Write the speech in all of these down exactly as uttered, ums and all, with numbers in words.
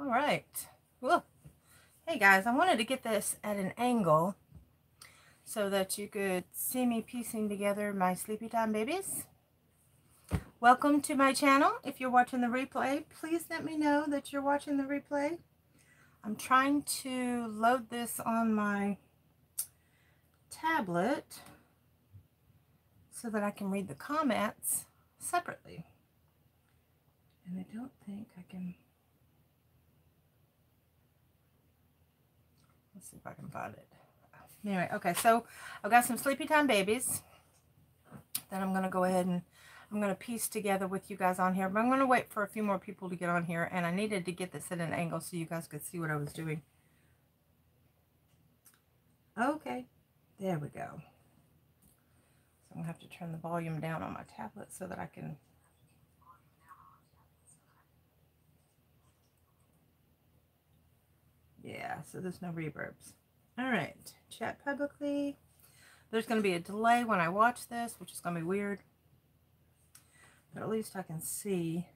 All right. Whoa. Hey guys, I wanted to get this at an angle so that you could see me piecing together my sleepy time babies. Welcome to my channel. If you're watching the replay, please let me know that you're watching the replay. I'm trying to load this on my tablet so that I can read the comments separately. And I don't think I can... Let's see if I can find it. Anyway, okay, so I've got some sleepy time babies that I'm going to go ahead and I'm going to piece together with you guys on here. But I'm going to wait for a few more people to get on here. And I needed to get this at an angle so you guys could see what I was doing. Okay, there we go. So I'm going to have to turn the volume down on my tablet so that I can... Yeah, so there's no reverbs. All right, chat publicly. There's going to be a delay when I watch this, which is going to be weird. But at least I can see.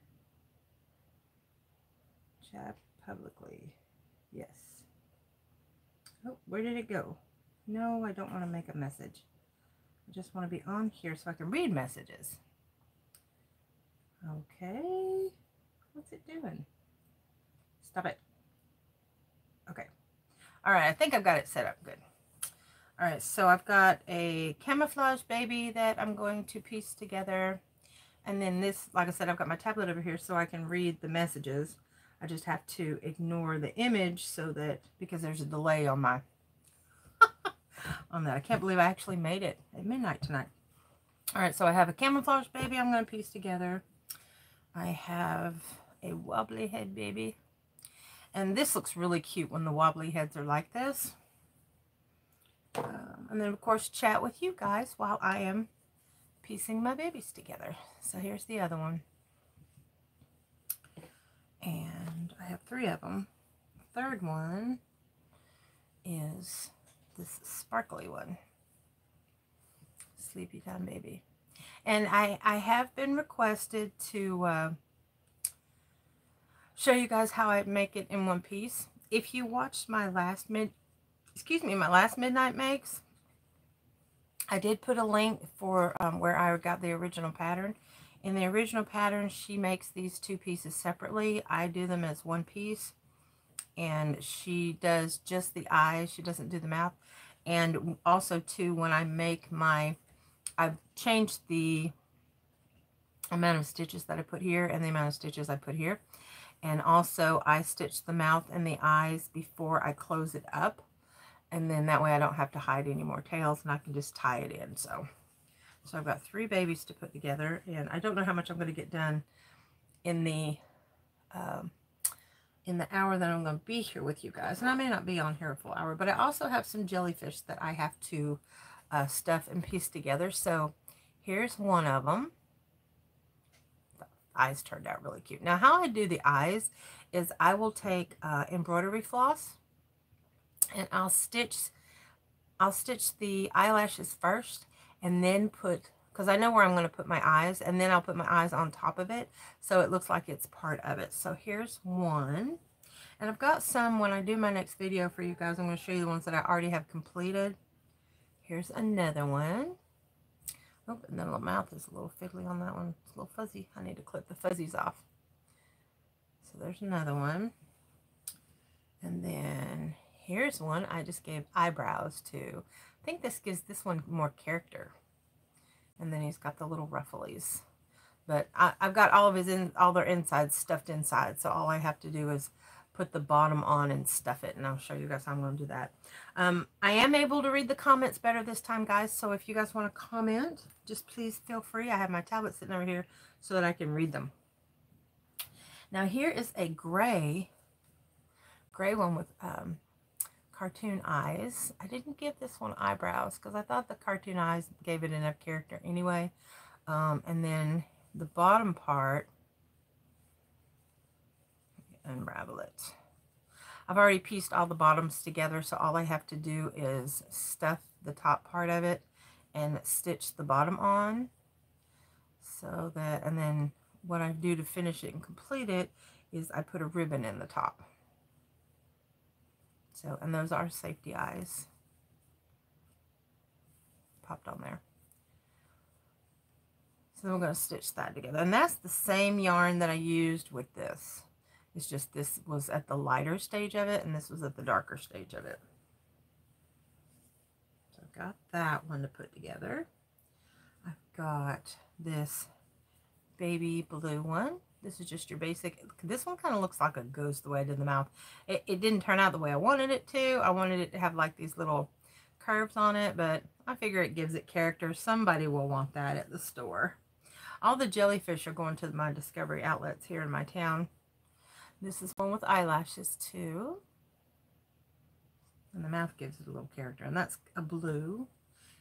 Chat publicly. Yes. Oh, where did it go? No, I don't want to make a message. I just want to be on here so I can read messages. Okay. What's it doing? Stop it. Okay. All right. I think I've got it set up good. All right. So I've got a camouflage baby that I'm going to piece together. And then this, like I said, I've got my tablet over here so I can read the messages. I just have to ignore the image so that, because there's a delay on my, on that. I can't believe I actually made it at midnight tonight. All right. So I have a camouflage baby I'm going to piece together. I have a wobbly head baby. And this looks really cute when the wobbly heads are like this. Um, and then, of course, chat with you guys while I am piecing my babies together. So here's the other one. And I have three of them. The third one is this sparkly one. Sleepy time baby. And I, I have been requested to... Uh, show you guys how I make it in one piece. If you watched my last mid excuse me my last midnight makes, I did put a link for um, where I got the original pattern. In the original pattern, she makes these two pieces separately. I do them as one piece, and she does just the eyes. She doesn't do the mouth. And also too, when I make my, I've changed the amount of stitches that I put here and the amount of stitches I put here. And also, I stitch the mouth and the eyes before I close it up. And then that way I don't have to hide any more tails and I can just tie it in. So, so I've got three babies to put together. And I don't know how much I'm going to get done in the, um, in the hour that I'm going to be here with you guys. And I may not be on here a full hour. But I also have some jellyfish that I have to uh, stuff and piece together. So here's one of them. Eyes turned out really cute. Now how I do the eyes is I will take uh, embroidery floss and I'll stitch I'll stitch the eyelashes first, and then put, because I know where I'm going to put my eyes, and then I'll put my eyes on top of it so it looks like it's part of it. So here's one, and I've got some, when I do my next video for you guys, I'm going to show you the ones that I already have completed. Here's another one. Oh, and the little mouth is a little fiddly on that one. It's a little fuzzy. I need to clip the fuzzies off. So there's another one. And then here's one I just gave eyebrows to. I think this gives this one more character. And then he's got the little rufflies. But I, I've got all of his in, all their insides stuffed inside. So all I have to do is put the bottom on and stuff it, and I'll show you guys how I'm going to do that. Um, I am able to read the comments better this time, guys, so if you guys want to comment, just please feel free. I have my tablet sitting over here so that I can read them. Now here is a gray, gray one with um, cartoon eyes. I didn't give this one eyebrows because I thought the cartoon eyes gave it enough character anyway. Um, and then the bottom part, unravel it. I've already pieced all the bottoms together, so all I have to do is stuff the top part of it and stitch the bottom on. So that, and then what I do to finish it and complete it is I put a ribbon in the top. So, and those are safety eyes. Popped on there. So I'm going to stitch that together. And that's the same yarn that I used with this. It's just this was at the lighter stage of it, and this was at the darker stage of it. So I've got that one to put together. I've got this baby blue one. This is just your basic. This one kind of looks like a goes the way I did the mouth. It, it didn't turn out the way I wanted it to. I wanted it to have like these little curves on it, but I figure it gives it character. Somebody will want that at the store. All the jellyfish are going to my Discovery Outlets here in my town. This is one with eyelashes too. And the mouth gives it a little character. And that's a blue.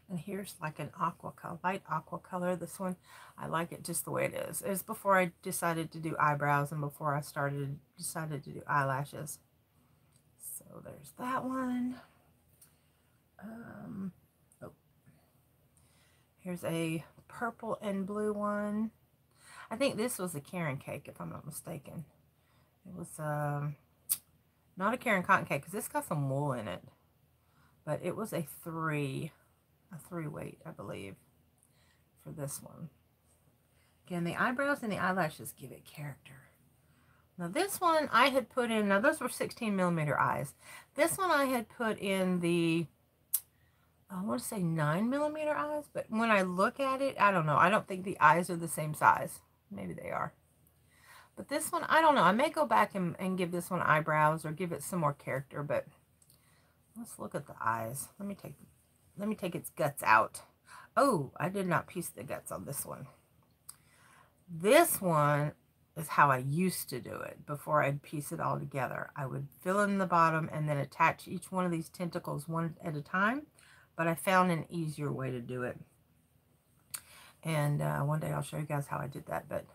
And here's like an aqua color, light aqua color. This one, I like it just the way it is. It was before I decided to do eyebrows and before I started, decided to do eyelashes. So there's that one. Um, oh. Here's a purple and blue one. I think this was a Karen cake, if I'm not mistaken. It was um, not a Karen cotton cake, because it's got some wool in it. But it was a three. A three weight, I believe, for this one. Again, the eyebrows and the eyelashes give it character. Now this one I had put in, now those were sixteen millimeter eyes. This one I had put in the, I want to say nine millimeter eyes, but when I look at it, I don't know. I don't think the eyes are the same size. Maybe they are. But this one, I don't know. I may go back and, and give this one eyebrows or give it some more character, but let's look at the eyes. Let me take the Let me take its guts out. Oh, I did not piece the guts on this one. This one is how I used to do it before I'd piece it all together. I would fill in the bottom and then attach each one of these tentacles one at a time. But I found an easier way to do it. And uh, one day I'll show you guys how I did that. But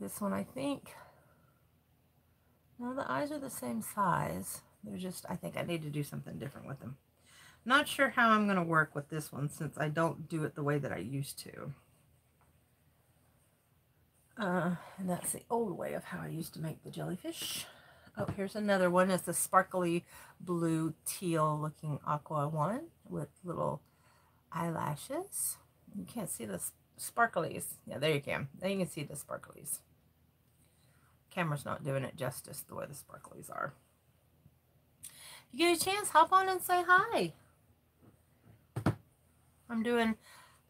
this one, I think, no, the eyes are the same size. They're just, I think I need to do something different with them. Not sure how I'm going to work with this one since I don't do it the way that I used to. Uh, and that's the old way of how I used to make the jellyfish. Oh, here's another one. It's the sparkly blue teal looking aqua one with little eyelashes. You can't see the sparklies. Yeah, there you can. There you can see the sparklies. Camera's not doing it justice the way the sparklies are. You get a chance, hop on and say hi. I'm doing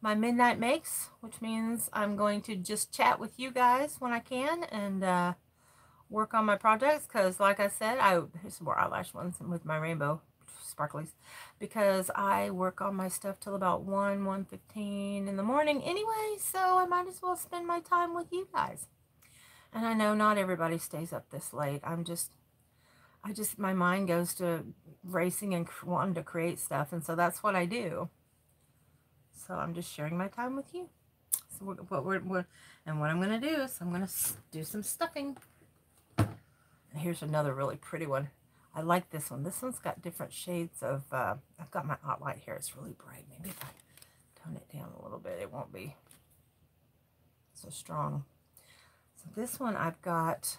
my midnight makes, which means I'm going to just chat with you guys when I can and uh, work on my projects because, like I said, I here's some more eyelash ones with my rainbow sparklies because I work on my stuff till about one, one fifteen in the morning anyway, so I might as well spend my time with you guys. And I know not everybody stays up this late. I'm just... I just, my mind goes to racing and wanting to create stuff. And so that's what I do. So I'm just sharing my time with you. So we're, what we're, we're, and what I'm going to do is I'm going to do some stuffing. And here's another really pretty one. I like this one. This one's got different shades of, uh, I've got my Ott Light here. It's really bright. Maybe if I tone it down a little bit, it won't be so strong. So this one I've got.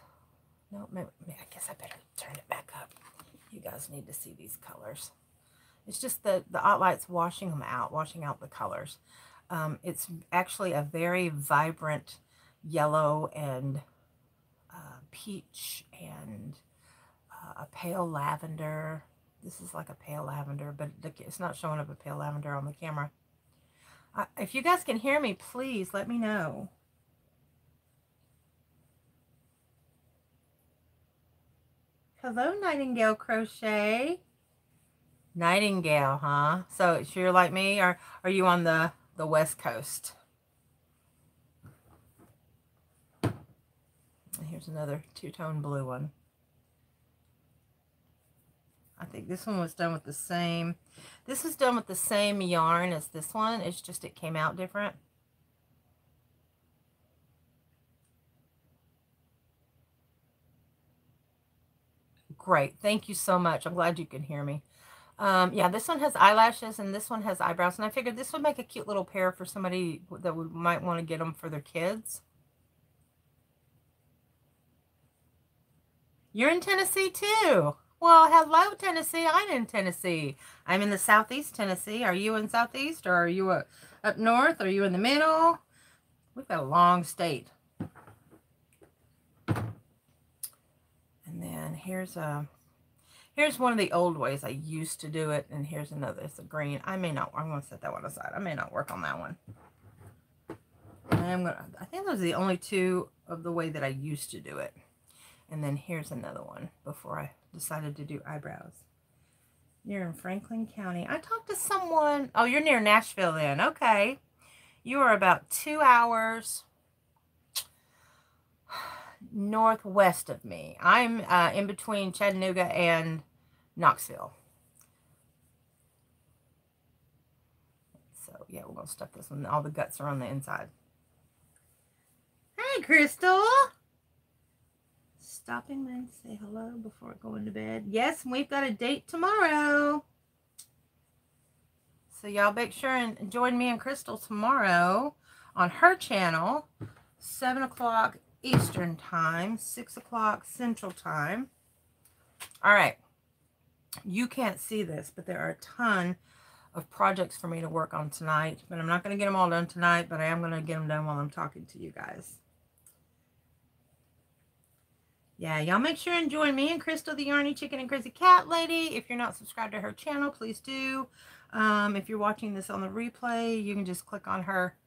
No, maybe, I guess I better turn it back up. You guys need to see these colors. It's just the, the Ott Light's washing them out, washing out the colors. Um, it's actually a very vibrant yellow and uh, peach and uh, a pale lavender. This is like a pale lavender, but it's not showing up a pale lavender on the camera. Uh, if you guys can hear me, please let me know. Hello, Nightingale Crochet. Nightingale, huh? So it's you're like me, or are you on the, the West Coast? And here's another two-tone blue one. I think this one was done with the same, this is done with the same yarn as this one. It's just it came out different. Great. Thank you so much. I'm glad you can hear me. Um, yeah, this one has eyelashes and this one has eyebrows. And I figured this would make a cute little pair for somebody that would, might want to get them for their kids. You're in Tennessee too. Well, hello, Tennessee. I'm in Tennessee. I'm in the southeast Tennessee. Are you in southeast, or are you uh, up north? Are you in the middle? We've got a long state. And then here's a, here's one of the old ways I used to do it. And here's another. It's a green. I may not, I'm going to set that one aside. I may not work on that one. I'm going to, I think those are the only two of the way that I used to do it. And then here's another one before I decided to do eyebrows. You're in Franklin County. I talked to someone. Oh, you're near Nashville then. Okay. You are about two hours northwest of me. I'm uh, in between Chattanooga and Knoxville. So, yeah, we're going to stuff this one. All the guts are on the inside. Hey, Crystal. Stopping and say hello before going to bed. Yes, we've got a date tomorrow. So y'all make sure and join me and Crystal tomorrow on her channel, seven o'clock Eastern time, six o'clock Central time. All right. You can't see this, but there are a ton of projects for me to work on tonight. But I'm not going to get them all done tonight, but I am going to get them done while I'm talking to you guys. Yeah, y'all make sure and join me and Crystal, the Yarny Chicken and Crazy Cat Lady. If you're not subscribed to her channel, please do. Um, if you're watching this on the replay, you can just click on her.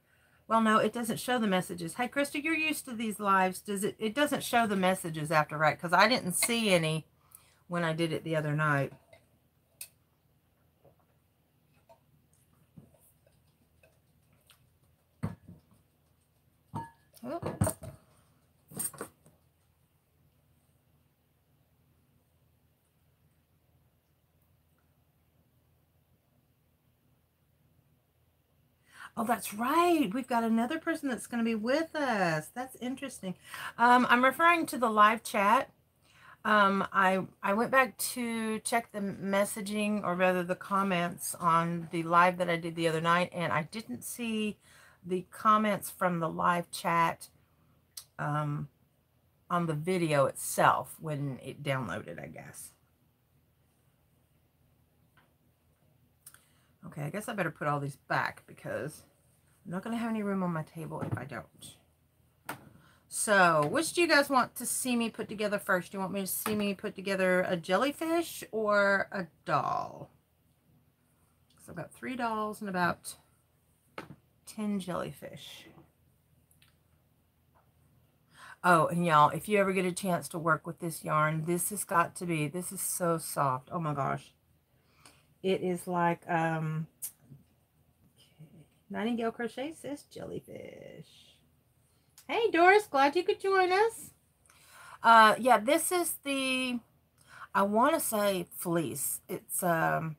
Well, no, it doesn't show the messages. Hey, Crystal, you're used to these lives. Does it? It doesn't show the messages after, right? Because I didn't see any when I did it the other night. Oops. Oh, that's right. We've got another person that's going to be with us. That's interesting. Um, I'm referring to the live chat. Um, I, I went back to check the messaging, or rather the comments on the live that I did the other night, and I didn't see the comments from the live chat um, on the video itself when it downloaded, I guess. Okay, I guess I better put all these back because I'm not going to have any room on my table if I don't. So, which do you guys want to see me put together first? Do you want me to see me put together a jellyfish or a doll? So, I've got three dolls and about ten jellyfish. Oh, and y'all, if you ever get a chance to work with this yarn, this has got to be, this is so soft. Oh my gosh. It is like um, Nightingale Crochet says jellyfish. Hey, Doris, glad you could join us. Uh, yeah, this is the, I want to say fleece. It's, um,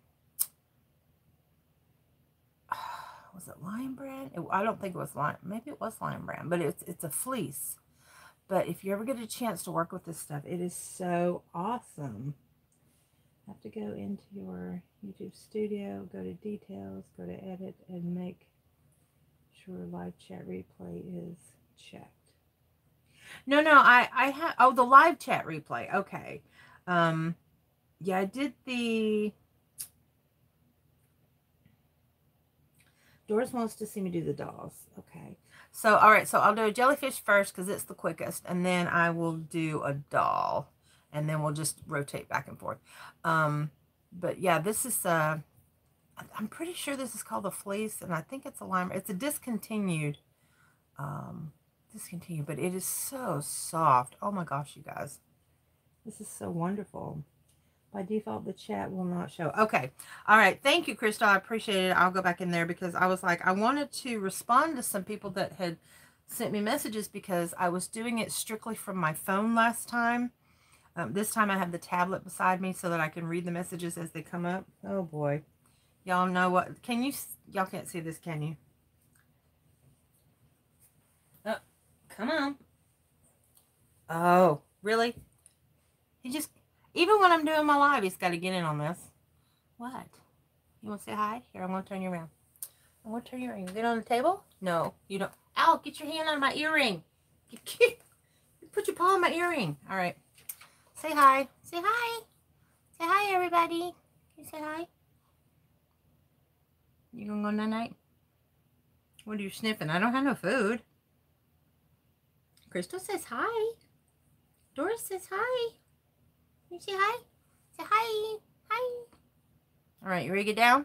was it Lion brand? It, I don't think it was Lion. Maybe it was Lion brand, but it's, it's a fleece. But if you ever get a chance to work with this stuff, it is so awesome. Have to go into your YouTube studio, go to details, go to edit, and make sure live chat replay is checked. No, no, I, I have, oh, the live chat replay. Okay. Um, yeah, I did the, Doris wants to see me do the dolls. Okay. So, all right. So I'll do a jellyfish first because it's the quickest, and then I will do a doll. And then we'll just rotate back and forth. Um, but yeah, this is, uh, I'm pretty sure this is called the fleece. And I think it's a lime. It's a discontinued, um, discontinued, but it is so soft. Oh my gosh, you guys. This is so wonderful. By default, the chat will not show. Okay. All right. Thank you, Crystal. I appreciate it. I'll go back in there because I was like, I wanted to respond to some people that had sent me messages because I was doing it strictly from my phone last time. Um, this time I have the tablet beside me so that I can read the messages as they come up. Oh boy. Y'all know what, can you, y'all can't see this, can you? Oh, come on. Oh, really? He just, even when I'm doing my live, he's got to get in on this. What? You want to say hi? Here, I'm going to turn you around. I'm going to turn you around. You get on the table? No, you don't. Ow, get your hand on my earring. Put your paw on my earring. All right. Say hi. Say hi. Say hi, everybody. Can you say hi? You gonna go night-night? What are you sniffing? I don't have no food. Crystal says hi. Doris says hi. Can you say hi? Say hi. Hi. Alright, you ready to get down?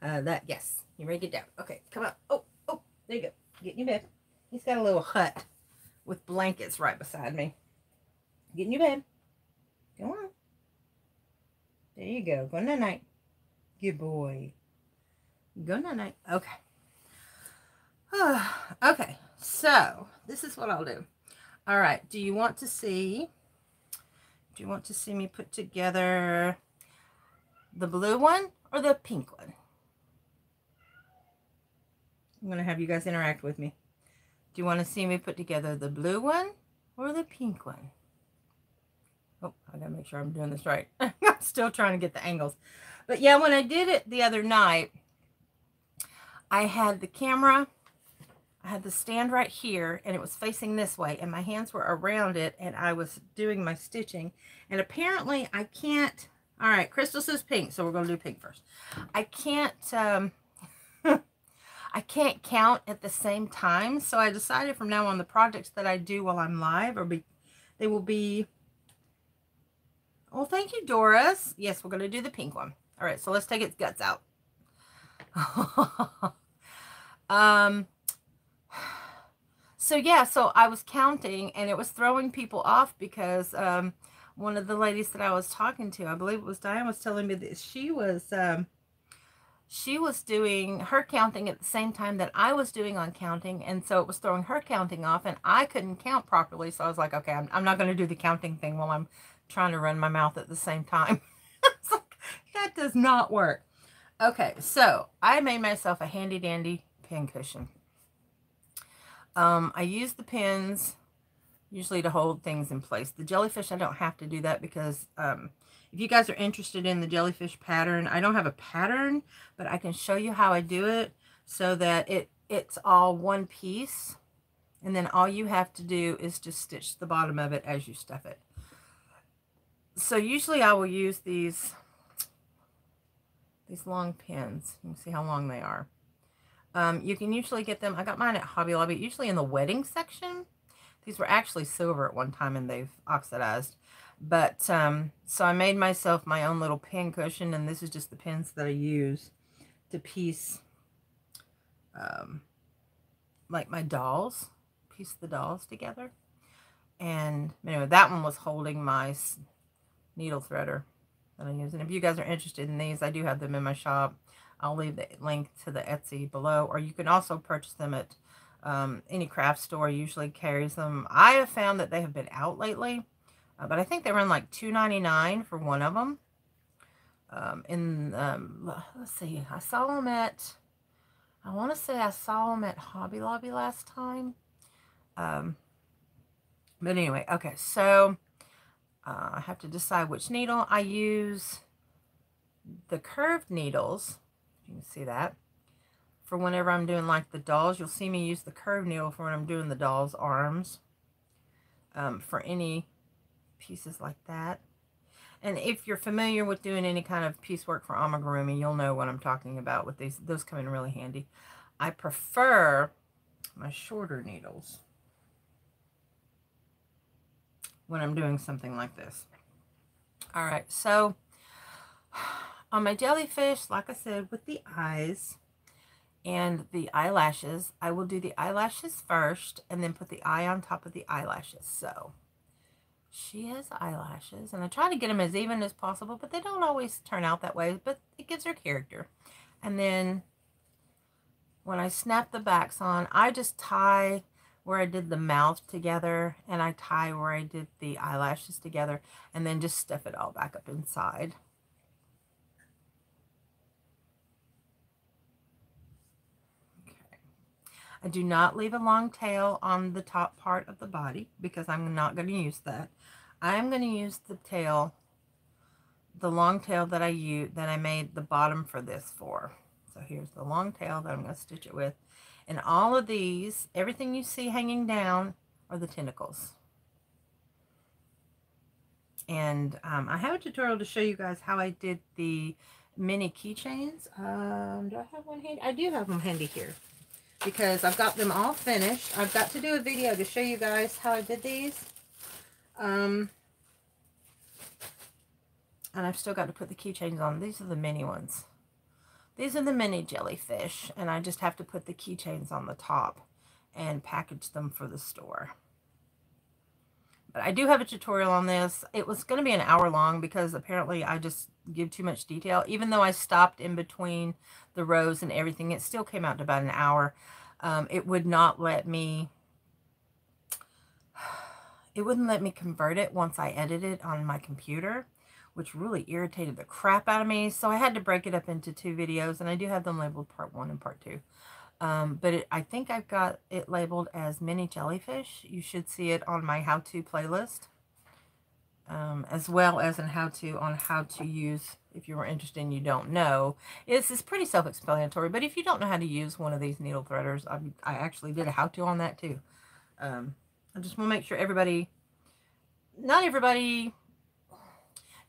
uh, that, yes. You ready to get down? Okay, come up. Oh, oh, there you go. Get in your bed. He's got a little hut with blankets right beside me. Get in your bed. Go on. There you go. Go night-night. Good boy. Go night-night. Okay. Okay, so this is what I'll do. All right, do you want to see, do you want to see me put together the blue one or the pink one? I'm going to have you guys interact with me. Do you want to see me put together the blue one or the pink one? Oh, I got to make sure I'm doing this right. I'm still trying to get the angles. But yeah, when I did it the other night, I had the camera, I had the stand right here, and it was facing this way, and my hands were around it, and I was doing my stitching, and apparently I can't, all right, Crystal says pink, so we're going to do pink first. I can't, um, I can't count at the same time, so I decided from now on the projects that I do while I'm live, or be, they will be, well, thank you, Doris. Yes, we're going to do the pink one. All right, so let's take its guts out. um... So yeah, so I was counting and it was throwing people off because um, one of the ladies that I was talking to, I believe it was Diane, was telling me that she was um, she was doing her counting at the same time that I was doing on counting, and so it was throwing her counting off and I couldn't count properly. So I was like, okay, I'm, I'm not going to do the counting thing while I'm trying to run my mouth at the same time. It's like, that does not work. Okay, so I made myself a handy dandy pincushion. Um, I use the pins usually to hold things in place. The jellyfish, I don't have to do that because um, if you guys are interested in the jellyfish pattern, I don't have a pattern, but I can show you how I do it so that it, it's all one piece. And then all you have to do is just stitch the bottom of it as you stuff it. So usually I will use these, these long pins. You can see how long they are. Um, you can usually get them, I got mine at Hobby Lobby, usually in the wedding section. These were actually silver at one time and they've oxidized. But, um, so I made myself my own little pin cushion, and this is just the pins that I use to piece, um, like my dolls, piece the dolls together. And anyway, that one was holding my needle threader that I use. And if you guys are interested in these, I do have them in my shop. I'll leave the link to the Etsy below, or you can also purchase them at um, any craft store usually carries them. I have found that they have been out lately, uh, but I think they run like two ninety-nine for one of them. Um, in, um, let's see, I saw them at, I want to say I saw them at Hobby Lobby last time. Um, but anyway, okay, so uh, I have to decide which needle I use. The curved needles, you can see that for whenever I'm doing like the dolls, you'll see me use the curved needle for when I'm doing the doll's arms, um, for any pieces like that. And if you're familiar with doing any kind of piecework for amigurumi, you'll know what I'm talking about with these. Those come in really handy. I prefer my shorter needles when I'm doing something like this. All right, so on my jellyfish, like I said, with the eyes and the eyelashes, I will do the eyelashes first and then put the eye on top of the eyelashes. So she has eyelashes, and I try to get them as even as possible, but they don't always turn out that way, but it gives her character. And then when I snap the backs on, I just tie where I did the mouth together, and I tie where I did the eyelashes together, and then just stuff it all back up inside. I do not leave a long tail on the top part of the body because I'm not going to use that. I'm going to use the tail, the long tail that I used, that I made the bottom for this for. So here's the long tail that I'm going to stitch it with. And all of these, everything you see hanging down, are the tentacles. And um, I have a tutorial to show you guys how I did the mini keychains. Um, do I have one handy? I do have them handy here because I've got them all finished. I've got to do a video to show you guys how I did these. Um, and I've still got to put the keychains on. These are the mini ones. These are the mini jellyfish, and I just have to put the keychains on the top and package them for the store. But I do have a tutorial on this. It was going to be an hour long because apparently I just give too much detail. Even though I stopped in between the rows and everything, it still came out to about an hour. Um, it would not let me, it wouldn't let me convert it once I edited it on my computer, which really irritated the crap out of me. So I had to break it up into two videos, and I do have them labeled part one and part two. Um, but it, I think I've got it labeled as mini jellyfish. You should see it on my how-to playlist, um, as well as in how-to on how to use, if you were interested and you don't know. This is pretty self-explanatory, but if you don't know how to use one of these needle threaders, I, I actually did a how-to on that too. Um, I just want to make sure everybody, not everybody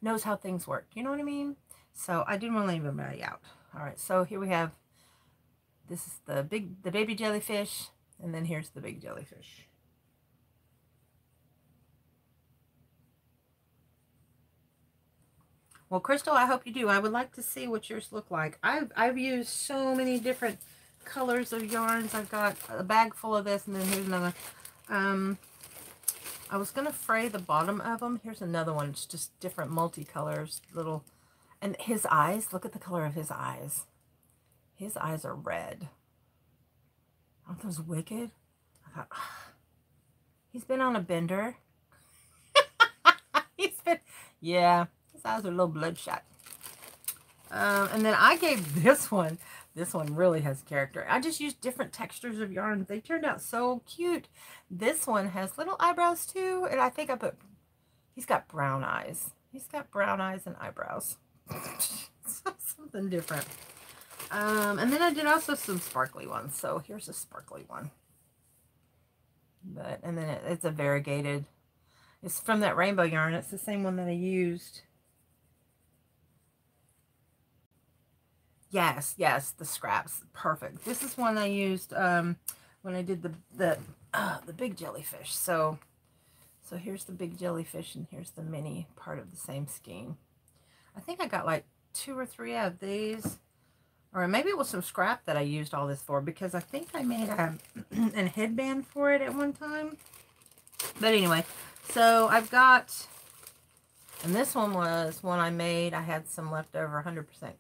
knows how things work. You know what I mean? So I didn't want to leave everybody out. All right, so here we have, this is the big, the baby jellyfish, and then here's the big jellyfish. Well, Crystal, I hope you do. I would like to see what yours look like. I've, I've used so many different colors of yarns. I've got a bag full of this, and then here's another. Um, I was going to fray the bottom of them. Here's another one. It's just different multicolors, little, and his eyes, look at the color of his eyes. His eyes are red. Aren't those wicked? I thought, oh, he's been on a bender. He's been, yeah, his eyes are a little bloodshot. Um, and then I gave this one, this one really has character. I just used different textures of yarn. They turned out so cute. This one has little eyebrows too. And I think I put, he's got brown eyes. He's got brown eyes and eyebrows. Something different. Um, and then I did also some sparkly ones. So here's a sparkly one. But, and then it, it's a variegated. It's from that rainbow yarn. It's the same one that I used. Yes, yes, the scraps. Perfect. This is one I used um, when I did the, the, uh, the big jellyfish. So, so here's the big jellyfish, and here's the mini part of the same skein. I think I got like two or three of these. Or maybe it was some scrap that I used all this for, because I think I made a, an headband for it at one time. But anyway, so I've got, and this one was one I made. I had some leftover one hundred percent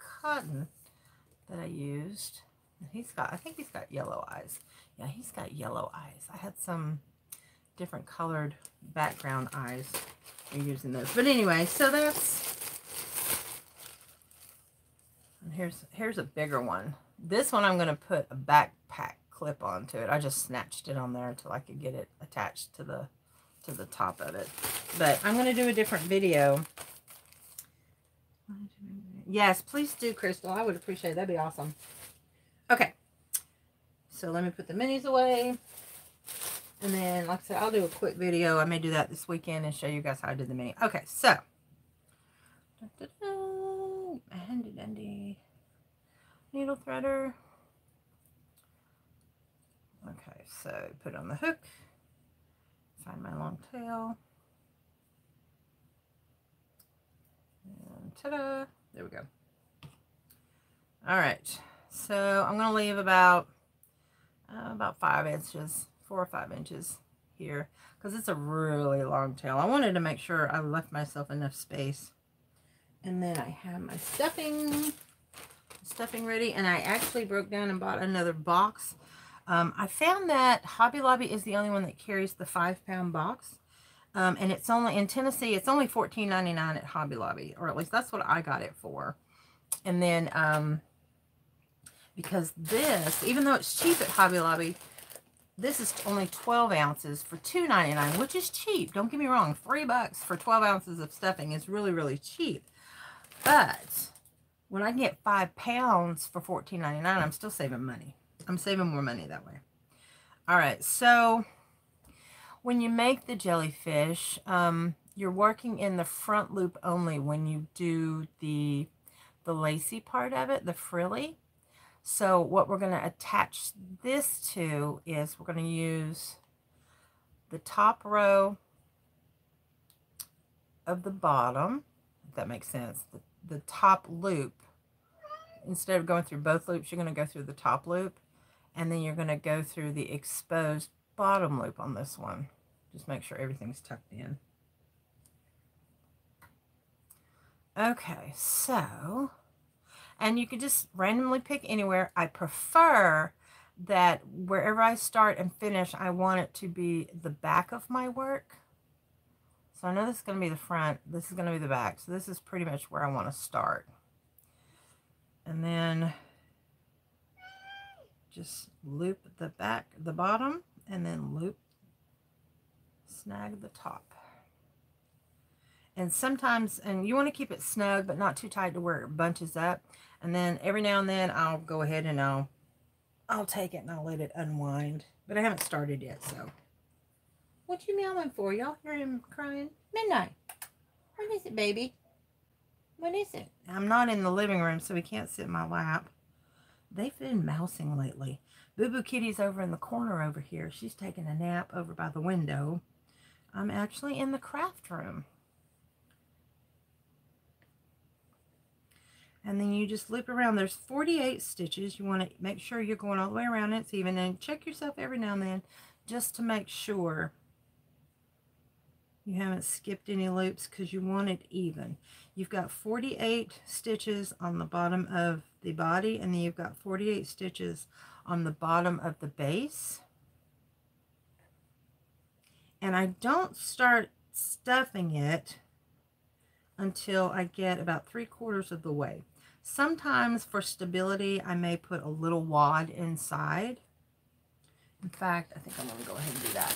cotton that I used. He's got, I think he's got yellow eyes. Yeah, he's got yellow eyes. I had some different colored background eyes using those. But anyway, so that's, and here's, here's a bigger one. This one I'm going to put a backpack clip onto it. I just snatched it on there until I could get it attached to the to the top of it. But I'm going to do a different video. Yes, please do, Crystal. I would appreciate it. That'd be awesome. Okay. So let me put the minis away. And then, like I said, I'll do a quick video. I may do that this weekend and show you guys how I did the mini. Okay, so. Da-da-da. My handy dandy needle threader. Okay, so put it on the hook, find my long tail, and ta-da, there we go. All right, so I'm going to leave about uh, about five inches, four or five inches here, because it's a really long tail. I wanted to make sure I left myself enough space. And then I have my stuffing, stuffing ready. And I actually broke down and bought another box. Um, I found that Hobby Lobby is the only one that carries the five pound box. Um, and it's only, in Tennessee, it's only fourteen ninety-nine at Hobby Lobby. Or at least that's what I got it for. And then, um, because this, even though it's cheap at Hobby Lobby, this is only twelve ounces for two ninety-nine, which is cheap. Don't get me wrong, three bucks for twelve ounces of stuffing is really, really cheap. But when I get five pounds for fourteen ninety-nine, I'm still saving money. I'm saving more money that way. All right, so when you make the jellyfish, um, you're working in the front loop only when you do the, the lacy part of it, the frilly. So what we're going to attach this to is we're going to use the top row of the bottom, if that makes sense, the, the top loop. Instead of going through both loops, you're going to go through the top loop, and then you're going to go through the exposed bottom loop on this one. Just make sure everything's tucked in. Okay, so, and you could just randomly pick anywhere. I prefer that wherever I start and finish, I want it to be the back of my work. So I know this is going to be the front, this is going to be the back. So this is pretty much where I want to start. And then just loop the back, the bottom, and then loop, snag the top. And sometimes, and you want to keep it snug, but not too tight to where it bunches up. And then every now and then, I'll go ahead and I'll, I'll take it and I'll let it unwind. But I haven't started yet, so. What you meowing for? Y'all hear him crying? Midnight. What is it, baby? What is it? I'm not in the living room, so he can't sit in my lap. They've been mousing lately. Boo Boo Kitty's over in the corner over here. She's taking a nap over by the window. I'm actually in the craft room. And then you just loop around. There's forty-eight stitches. You want to make sure you're going all the way around. It's even. And check yourself every now and then just to make sure you haven't skipped any loops, because you want it even. You've got forty-eight stitches on the bottom of the body, and then you've got forty-eight stitches on the bottom of the base. And I don't start stuffing it until I get about three quarters of the way. Sometimes for stability, I may put a little wad inside. In fact, I think I'm gonna go ahead and do that.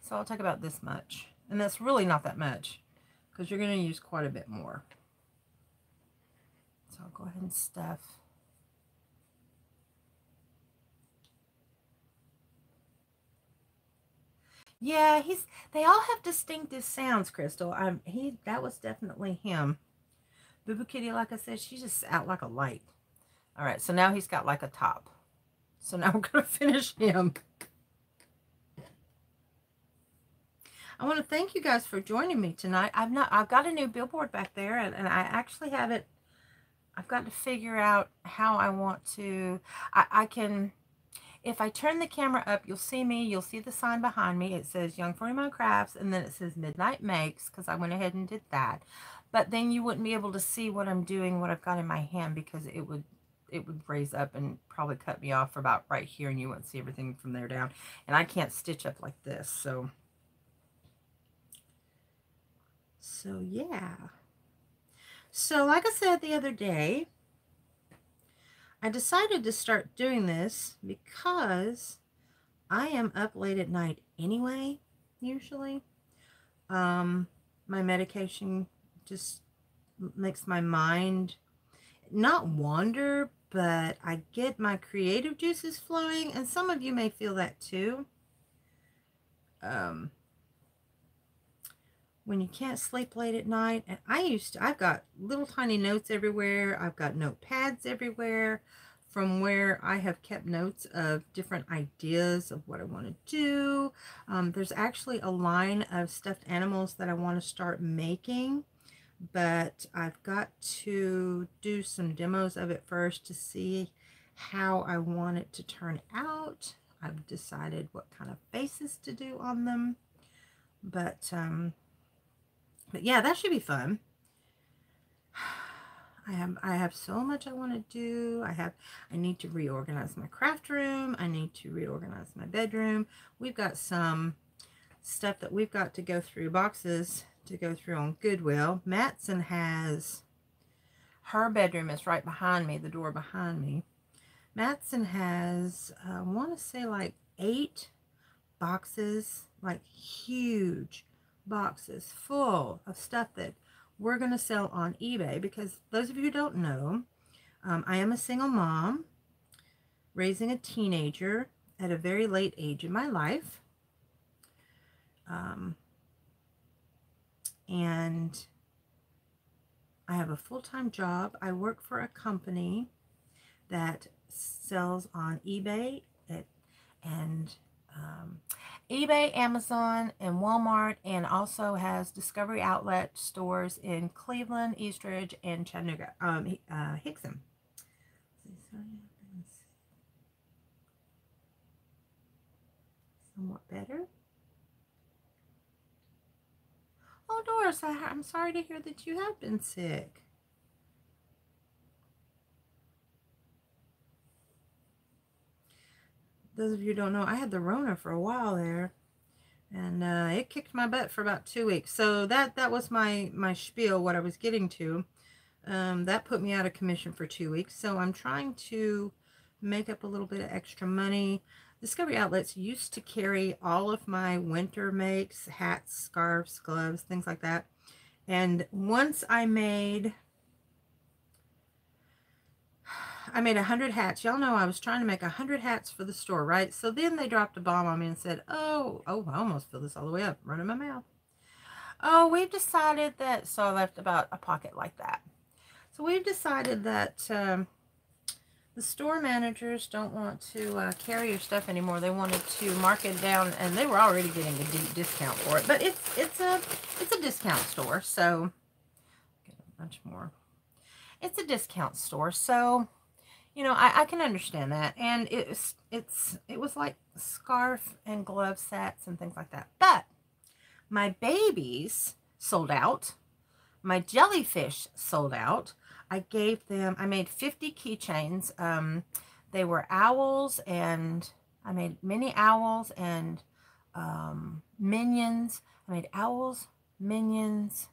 So I'll take about this much. And that's really not that much, because you're gonna use quite a bit more. So I'll go ahead and stuff. Yeah, he's, they all have distinctive sounds, Crystal. Um, he, that was definitely him. Boo Boo Kitty, like I said, she's just out like a light. All right, so now he's got like a top. So now we're going to finish him. I want to thank you guys for joining me tonight. I've not, I've got a new billboard back there, and, and I actually have it. I've got to figure out how I want to, I, I can... If I turn the camera up, you'll see me. You'll see the sign behind me. It says Young forty mom Crafts, and then it says Midnight Makes, because I went ahead and did that. But then you wouldn't be able to see what I'm doing, what I've got in my hand, because it would it would raise up and probably cut me off about right here, and you wouldn't see everything from there down. And I can't stitch up like this, so. So, yeah. So, like I said the other day, I decided to start doing this because I am up late at night anyway, usually. Um, my medication just makes my mind not wander, but I get my creative juices flowing, and some of you may feel that too. Um, when you can't sleep late at night, and I used to, I've got little tiny notes everywhere, I've got notepads everywhere from where I have kept notes of different ideas of what I want to do. Um, there's actually a line of stuffed animals that I want to start making, but I've got to do some demos of it first to see how I want it to turn out. I've decided what kind of faces to do on them, but, um, But yeah, that should be fun. I have I have so much I want to do. I have I need to reorganize my craft room. I need to reorganize my bedroom. We've got some stuff that we've got to go through, boxes to go through on Goodwill. Matson has her bedroom is right behind me, the door behind me. Matson has uh, I want to say like eight boxes, like huge boxes full of stuff that we're going to sell on eBay, because those of you who don't know, um, I am a single mom raising a teenager at a very late age in my life. Um, and I have a full-time job. I work for a company that sells on eBay at, and um, eBay, Amazon, and Walmart, and also has Discovery Outlet stores in Cleveland, Eastridge, and Chattanooga, um, uh, Hickson. Somewhat better. Oh, Doris, I, I'm sorry to hear that you have been sick. Those of you who don't know, I had the Rona for a while there, and uh, it kicked my butt for about two weeks. So that that was my my spiel, what I was getting to. Um, that put me out of commission for two weeks. So I'm trying to make up a little bit of extra money. Discovery Outlets used to carry all of my winter makes, hats, scarves, gloves, things like that. And once I made, I made one hundred hats. Y'all know I was trying to make one hundred hats for the store, right? So then they dropped a bomb on me and said, oh, oh, I almost filled this all the way up, running my mouth. Oh, we've decided that, so I left about a pocket like that. So we've decided that um, the store managers don't want to uh, carry your stuff anymore. They wanted to mark it down, and they were already getting a deep discount for it. But it's it's a it's a discount store, so get a bunch more. It's a discount store, so you know I, I can understand that. And it's it's it was like scarf and glove sets and things like that. But my babies sold out. My jellyfish sold out. I gave them, I made fifty keychains. Um, they were owls, and I made mini owls and um, minions. I made owls, minions,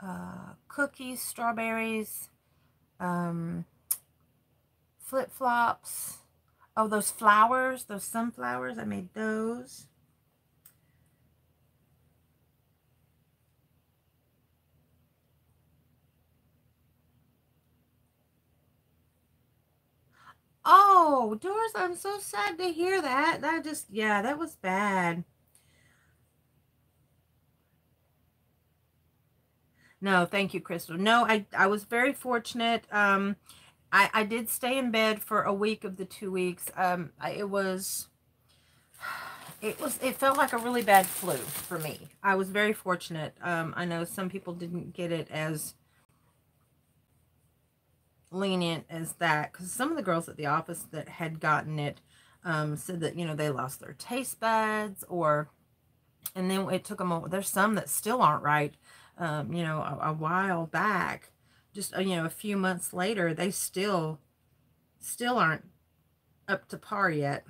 uh, cookies, strawberries, um, flip-flops. Oh, those flowers, those sunflowers, I made those. Oh, Doris, I'm so sad to hear that. That just, yeah, that was bad. No, thank you, Crystal. No, I, I was very fortunate. Um, I, I did stay in bed for a week of the two weeks. Um, I, it was, it was, it felt like a really bad flu for me. I was very fortunate. Um, I know some people didn't get it as lenient as that, because some of the girls at the office that had gotten it um said that, you know, they lost their taste buds, or and then it took them a, there's some that still aren't right, um you know, a, a while back, just you know a few months later, they still still aren't up to par yet.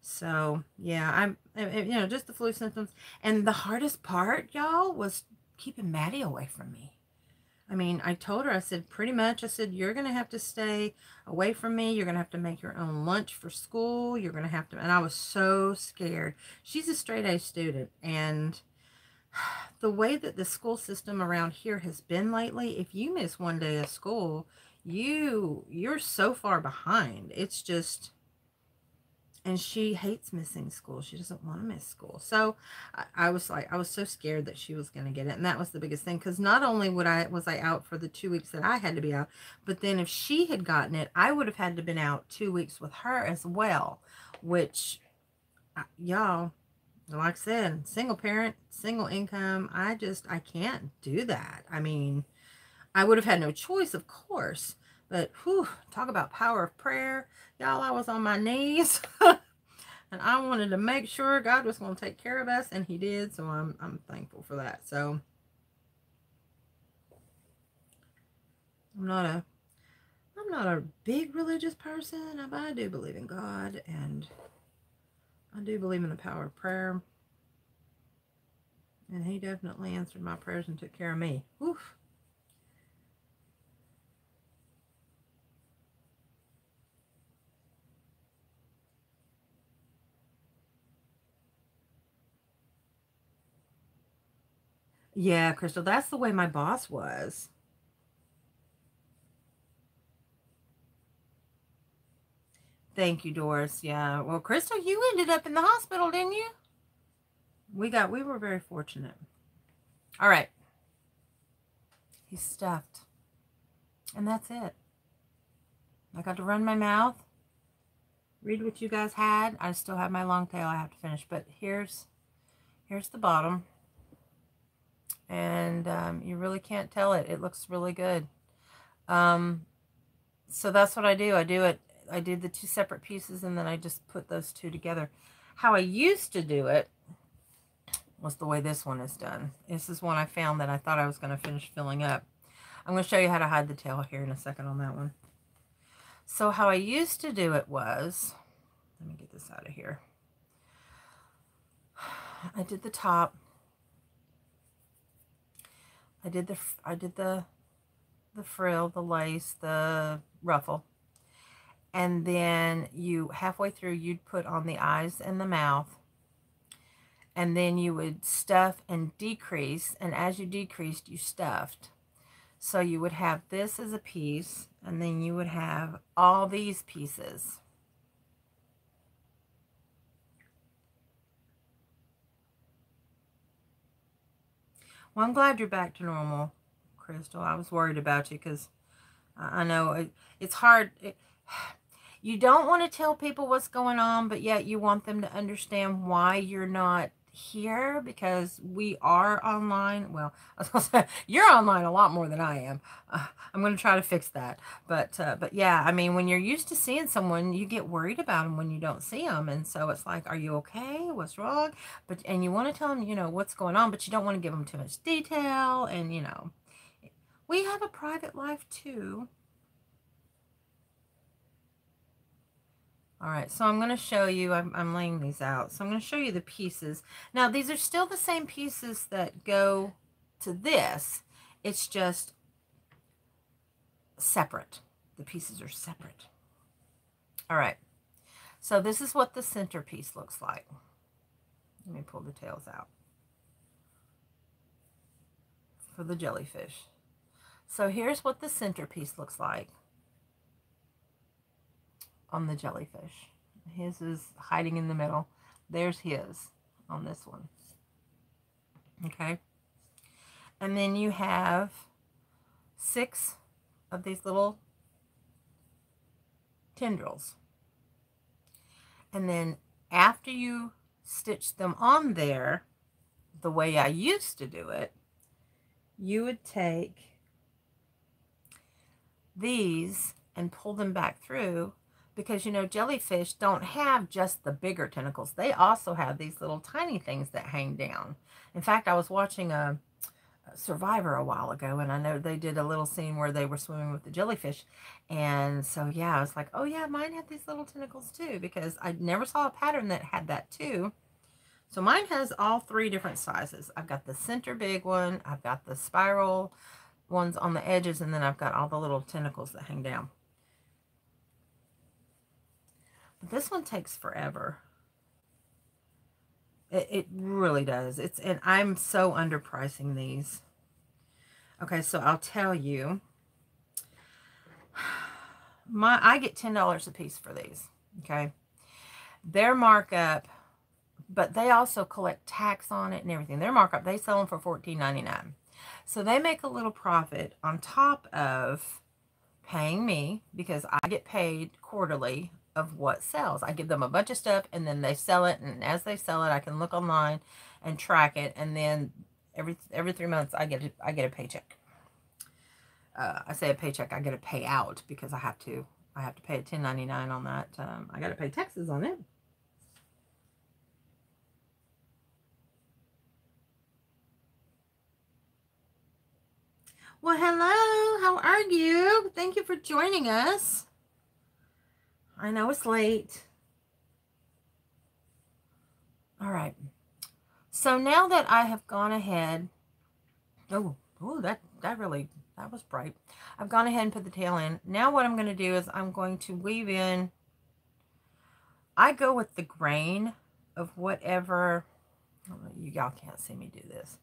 So yeah, I'm it, you know just the flu symptoms. And the hardest part, y'all, was keeping Maddie away from me. I mean, I told her, I said, pretty much, I said, you're going to have to stay away from me. You're going to have to make your own lunch for school. You're going to have to, and I was so scared. She's a straight A student, and the way that the school system around here has been lately, if you miss one day of school, you, you're so far behind. It's just, and she hates missing school. She doesn't want to miss school. So I, I was like, I was so scared that she was going to get it. And that was the biggest thing. Because not only would I, was I out for the two weeks that I had to be out, but then if she had gotten it, I would have had to been out two weeks with her as well. Which, y'all, like I said, single parent, single income. I just, I can't do that. I mean, I would have had no choice, of course. But, whew, talk about power of prayer. Y'all, I was on my knees. And I wanted to make sure God was going to take care of us. And he did. So, I'm, I'm thankful for that. So, I'm not a, I'm not a big religious person. But I do believe in God. And I do believe in the power of prayer. And he definitely answered my prayers and took care of me. Oof. Yeah, Crystal, that's the way my boss was. Thank you, Doris. Yeah. Well, Crystal, you ended up in the hospital, didn't you? We got, we were very fortunate. All right. He's stuffed. And that's it. I got to run my mouth, read what you guys had. I still have my long tail I have to finish, but here's, here's the bottom. And um, you really can't tell it. It looks really good. Um, so that's what I do. I do it. I did the two separate pieces, and then I just put those two together. How I used to do it was the way this one is done. This is one I found that I thought I was going to finish filling up. I'm going to show you how to hide the tail here in a second on that one. So how I used to do it was, let me get this out of here. I did the top. I did the, I did the, the frill, the lace, the ruffle. And then you, halfway through, you'd put on the eyes and the mouth. And then you would stuff and decrease. And as you decreased, you stuffed. So you would have this as a piece, and then you would have all these pieces. Well, I'm glad you're back to normal, Crystal. I was worried about you because I know it, it's hard. It, you don't want to tell people what's going on, but yet you want them to understand why you're not here, because we are online. Well, I was gonna say, you're online a lot more than I am. Uh, I'm going to try to fix that. But, uh, but yeah, I mean, when you're used to seeing someone, you get worried about them when you don't see them. And so it's like, are you okay? What's wrong? But, and you want to tell them, you know, what's going on, but you don't want to give them too much detail. And, you know, we have a private life too. All right, so I'm going to show you, I'm, I'm laying these out. So I'm going to show you the pieces. Now, these are still the same pieces that go to this. It's just separate. The pieces are separate. All right, so this is what the centerpiece looks like. Let me pull the tails out for the jellyfish. So here's what the centerpiece looks like on the jellyfish. His is hiding in the middle. There's his on this one. Okay. And then you have six of these little tendrils. And then after you stitch them on there, the way I used to do it, you would take these and pull them back through, because, you know, jellyfish don't have just the bigger tentacles. They also have these little tiny things that hang down. In fact, I was watching a, a Survivor a while ago, and I know they did a little scene where they were swimming with the jellyfish. And so, yeah, I was like, oh, yeah, mine have these little tentacles too, because I never saw a pattern that had that too. So mine has all three different sizes. I've got the center big one, I've got the spiral ones on the edges, and then I've got all the little tentacles that hang down. This one takes forever. It, it really does. It's, and I'm so underpricing these. Okay, so I'll tell you. My I get ten dollars a piece for these. Okay. Their markup, but they also collect tax on it and everything. Their markup, they sell them for fourteen ninety-nine. So they make a little profit on top of paying me, because I get paid quarterly of what sells. I give them a bunch of stuff, and then they sell it, and as they sell it, I can look online and track it, and then every every three months I get a, I get a paycheck. Uh, I say a paycheck, I get a payout, because I have to I have to pay a ten ninety-nine on that. Um, I got to pay taxes on it. Well, hello. How are you? Thank you for joining us. I know it's late. All right. So now that I have gone ahead, oh, oh, that, that really, that was bright. I've gone ahead and put the tail in. Now what I'm going to do is I'm going to weave in, I go with the grain of whatever, oh, you y'all can't see me do this.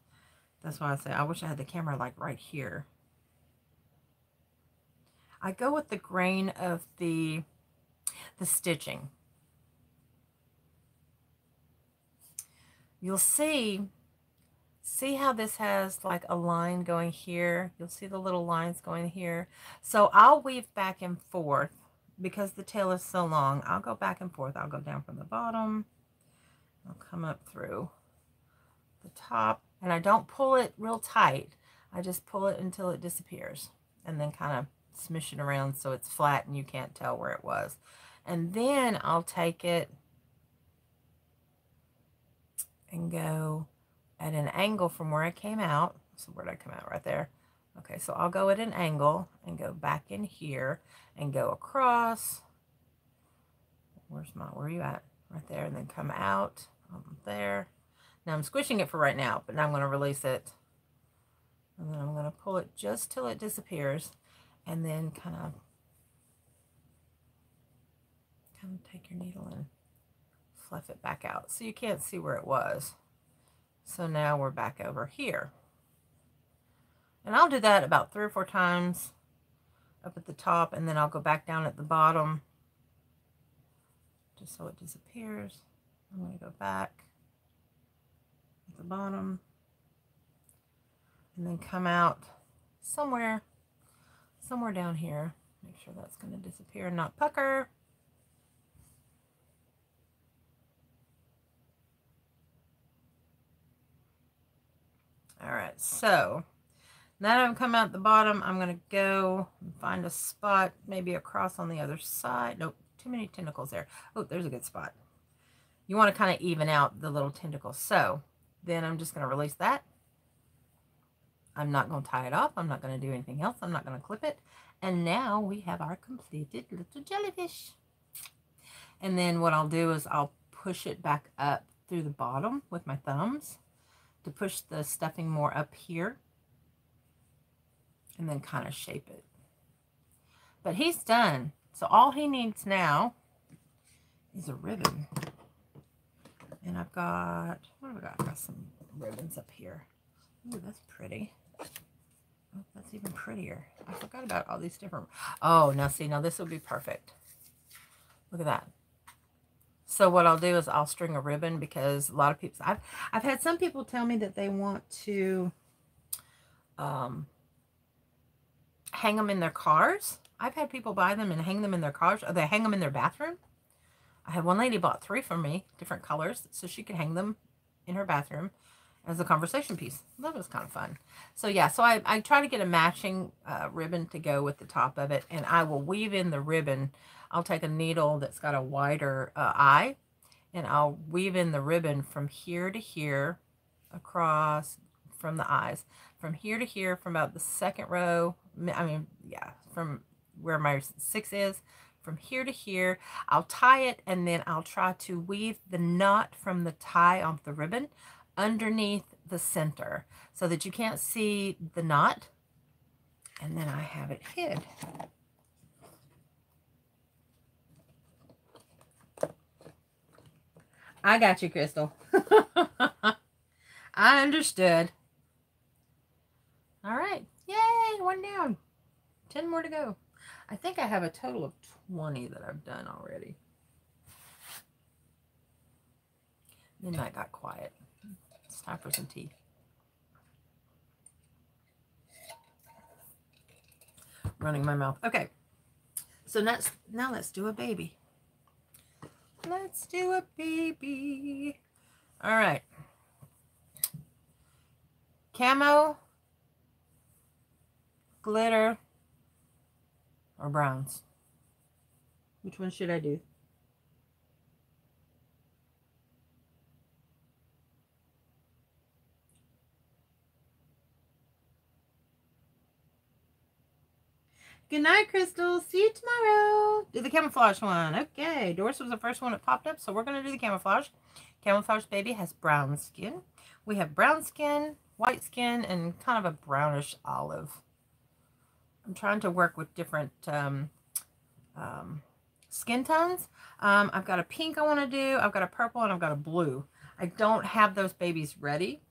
That's why I say, I wish I had the camera like right here. I go with the grain of the, the stitching. You'll see, see how this has like a line going here. You'll see the little lines going here. So I'll weave back and forth because the tail is so long. I'll go back and forth. I'll go down from the bottom. I'll come up through the top, and I don't pull it real tight. I just pull it until it disappears and then kind of smish it around so it's flat and you can't tell where it was. And then I'll take it and go at an angle from where I came out. So where did I come out? Right there. Okay, so I'll go at an angle and go back in here and go across. Where's my, where are you at? Right there, and then come out um, there. Now I'm squishing it for right now, but now I'm going to release it. And then I'm going to pull it just till it disappears, and then kind of, kind of take your needle and fluff it back out so you can't see where it was. So now we're back over here. And I'll do that about three or four times up at the top, and then I'll go back down at the bottom just so it disappears. I'm going to go back at the bottom and then come out somewhere, somewhere down here. Make sure that's going to disappear and not pucker. All right, so now that I've come out the bottom, I'm going to go and find a spot, maybe a cross on the other side. Nope, too many tentacles there. Oh, there's a good spot. You want to kind of even out the little tentacles. So then I'm just going to release that. I'm not going to tie it off. I'm not going to do anything else. I'm not going to clip it. And now we have our completed little jellyfish. And then what I'll do is I'll push it back up through the bottom with my thumbs to push the stuffing more up here, and then kind of shape it. But he's done. So all he needs now is a ribbon. And I've got, what have I got? I've got some ribbons up here. Ooh, that's pretty. Oh, that's even prettier. I forgot about all these different. Oh, now see, now this would be perfect. Look at that. So what I'll do is I'll string a ribbon, because a lot of people, I've, I've had some people tell me that they want to um, hang them in their cars. I've had people buy them and hang them in their cars, or they hang them in their bathroom. I had one lady bought three for me, different colors, so she could hang them in her bathroom as a conversation piece. That was kind of fun. So yeah, so I, I try to get a matching uh, ribbon to go with the top of it, and I will weave in the ribbon. I'll take a needle that's got a wider uh, eye, and I'll weave in the ribbon from here to here, across from the eyes, from here to here, from about the second row, I mean, yeah, from where my six is, from here to here. I'll tie it, and then I'll try to weave the knot from the tie off the ribbon underneath the center so that you can't see the knot, and then I have it hid. I got you, Crystal. I understood. All right. Yay, one down. ten more to go. I think I have a total of twenty that I've done already. Then I got quiet. It's time for some tea. Running my mouth. Okay. So let's, now let's do a baby. Let's do a baby. All right. Camo, glitter, or browns? Which one should I do? Good night, Crystal. See you tomorrow. Do the camouflage one. Okay. Doris was the first one that popped up, so we're going to do the camouflage. Camouflage baby has brown skin. We have brown skin, white skin, and kind of a brownish olive. I'm trying to work with different um, um, skin tones. Um, I've got a pink I want to do. I've got a purple, and I've got a blue. I don't have those babies ready.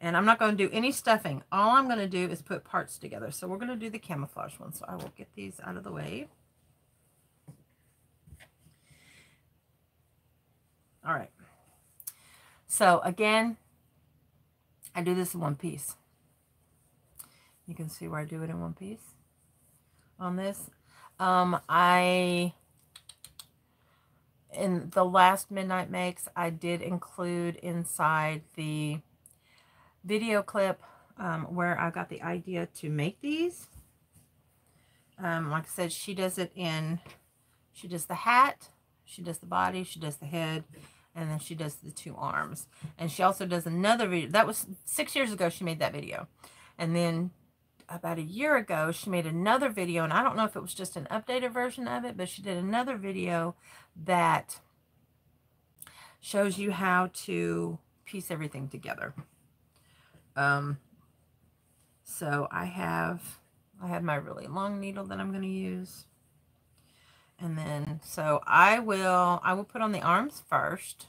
And I'm not going to do any stuffing. All I'm going to do is put parts together. So we're going to do the camouflage one. So I will get these out of the way. All right. So again, I do this in one piece. You can see where I do it in one piece on this. Um, I, in the last Midnight Makes, I did include inside the video clip um, where I got the idea to make these. Um, like I said, she does it in, she does the hat, she does the body, she does the head, and then she does the two arms. And she also does another video. That was six years ago she made that video. And then about a year ago, she made another video, and I don't know if it was just an updated version of it, but she did another video that shows you how to piece everything together. Um, so I have, I have my really long needle that I'm going to use. And then, so I will, I will put on the arms first.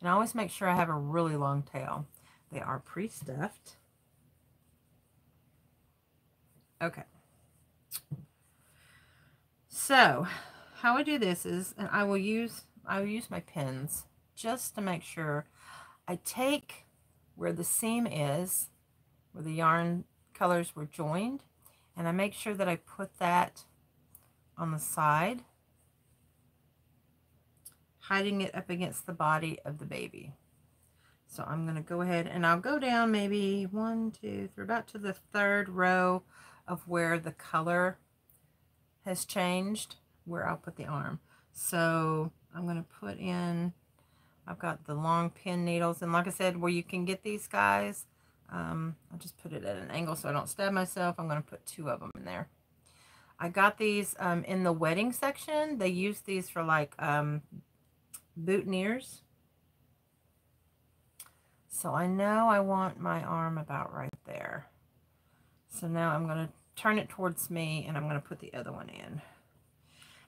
And I always make sure I have a really long tail. They are pre-stuffed. Okay. So, how I do this is, and I will use, I will use my pins just to make sure I take where the seam is, where the yarn colors were joined, and I make sure that I put that on the side, hiding it up against the body of the baby. So I'm going to go ahead and I'll go down maybe one, two, three, about to the third row of where the color has changed, where I'll put the arm. So I'm going to put in, I've got the long pin needles, and like I said, where you can get these guys, um, I'll just put it at an angle so I don't stab myself. I'm going to put two of them in there. I got these um, in the wedding section. They use these for like um, boutonnieres. So I know I want my arm about right there. So now I'm going to turn it towards me and I'm going to put the other one in.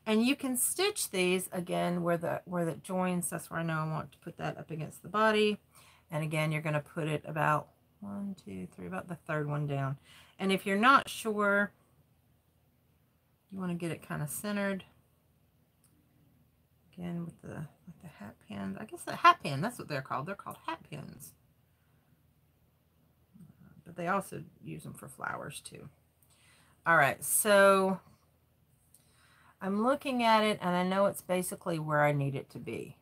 And you can stitch these again where the where that joins. That's where I know I want to put that up against the body. And again, you're going to put it about one, two, three, about the third one down. And if you're not sure, you want to get it kind of centered. Again, with the, with the hat pins. I guess the hat pin, that's what they're called. They're called hat pins. But they also use them for flowers too. All right, so I'm looking at it and I know it's basically where I need it to be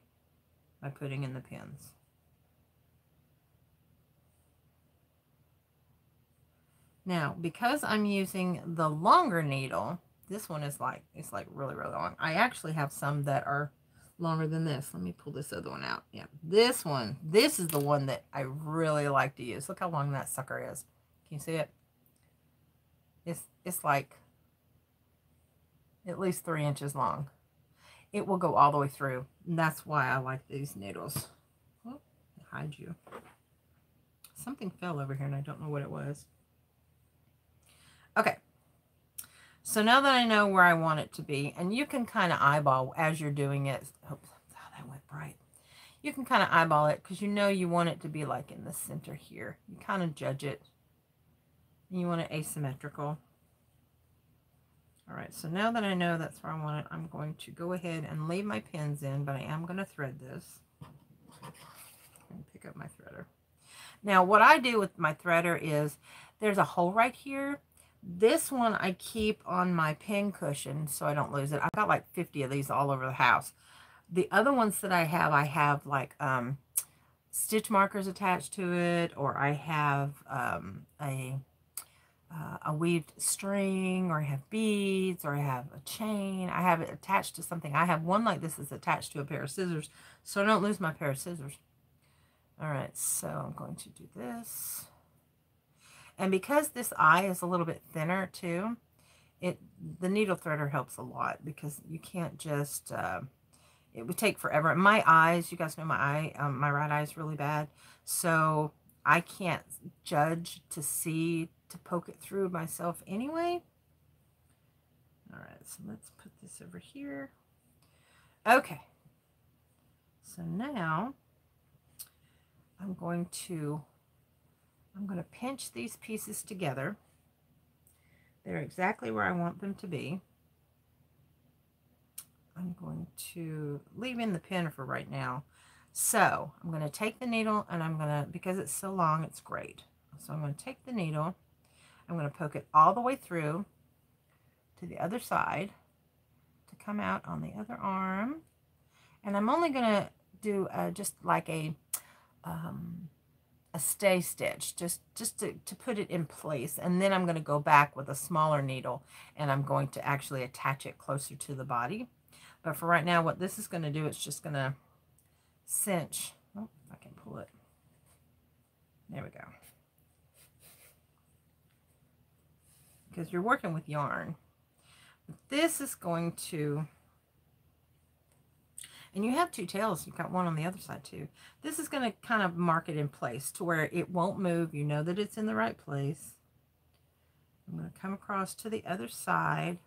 by putting in the pins. Now, because I'm using the longer needle, this one is like, it's like really, really long. I actually have some that are longer than this. Let me pull this other one out. Yeah, this one, this is the one that I really like to use. Look how long that sucker is. Can you see it? It's, it's like at least three inches long. It will go all the way through. And that's why I like these needles. Oh, hide you. Something fell over here and I don't know what it was. Okay, so now that I know where I want it to be, and you can kind of eyeball as you're doing it. Oh, that went bright. You can kind of eyeball it because you know you want it to be like in the center here. You kind of judge it. You want it asymmetrical. All right, so now that I know that's where I want it, I'm going to go ahead and leave my pins in, but I am going to thread this. I'm going to pick up my threader. Now, what I do with my threader is there's a hole right here. This one I keep on my pin cushion so I don't lose it. I've got like fifty of these all over the house. The other ones that I have, I have like um, stitch markers attached to it, or I have um, a, uh, a weaved string, or I have beads, or I have a chain. I have it attached to something. I have one like this that's attached to a pair of scissors, so I don't lose my pair of scissors. All right, so I'm going to do this. And because this eye is a little bit thinner too, it the needle threader helps a lot because you can't just, uh, it would take forever. My eyes, you guys know my eye, um, my right eye is really bad. So I can't judge to see, to poke it through myself anyway. All right, so let's put this over here. Okay, so now I'm going to I'm going to pinch these pieces together. They're exactly where I want them to be. I'm I'm going to leave in the pin for right now. So I'm going to take the needle and I'm going to, because it's so long, it's great. So I'm going to take the needle. I'm going to poke it all the way through to the other side to come out on the other arm. And I'm only going to do uh, just like a, um, a stay stitch, just, just to, to put it in place. And then I'm going to go back with a smaller needle and I'm going to actually attach it closer to the body. But for right now, what this is going to do, it's just going to cinch. Oh, I can pull it. There we go. Because you're working with yarn. But this is going to, and you have two tails, you've got one on the other side too. This is going to kind of mark it in place to where it won't move. You know that it's in the right place. I'm going to come across to the other side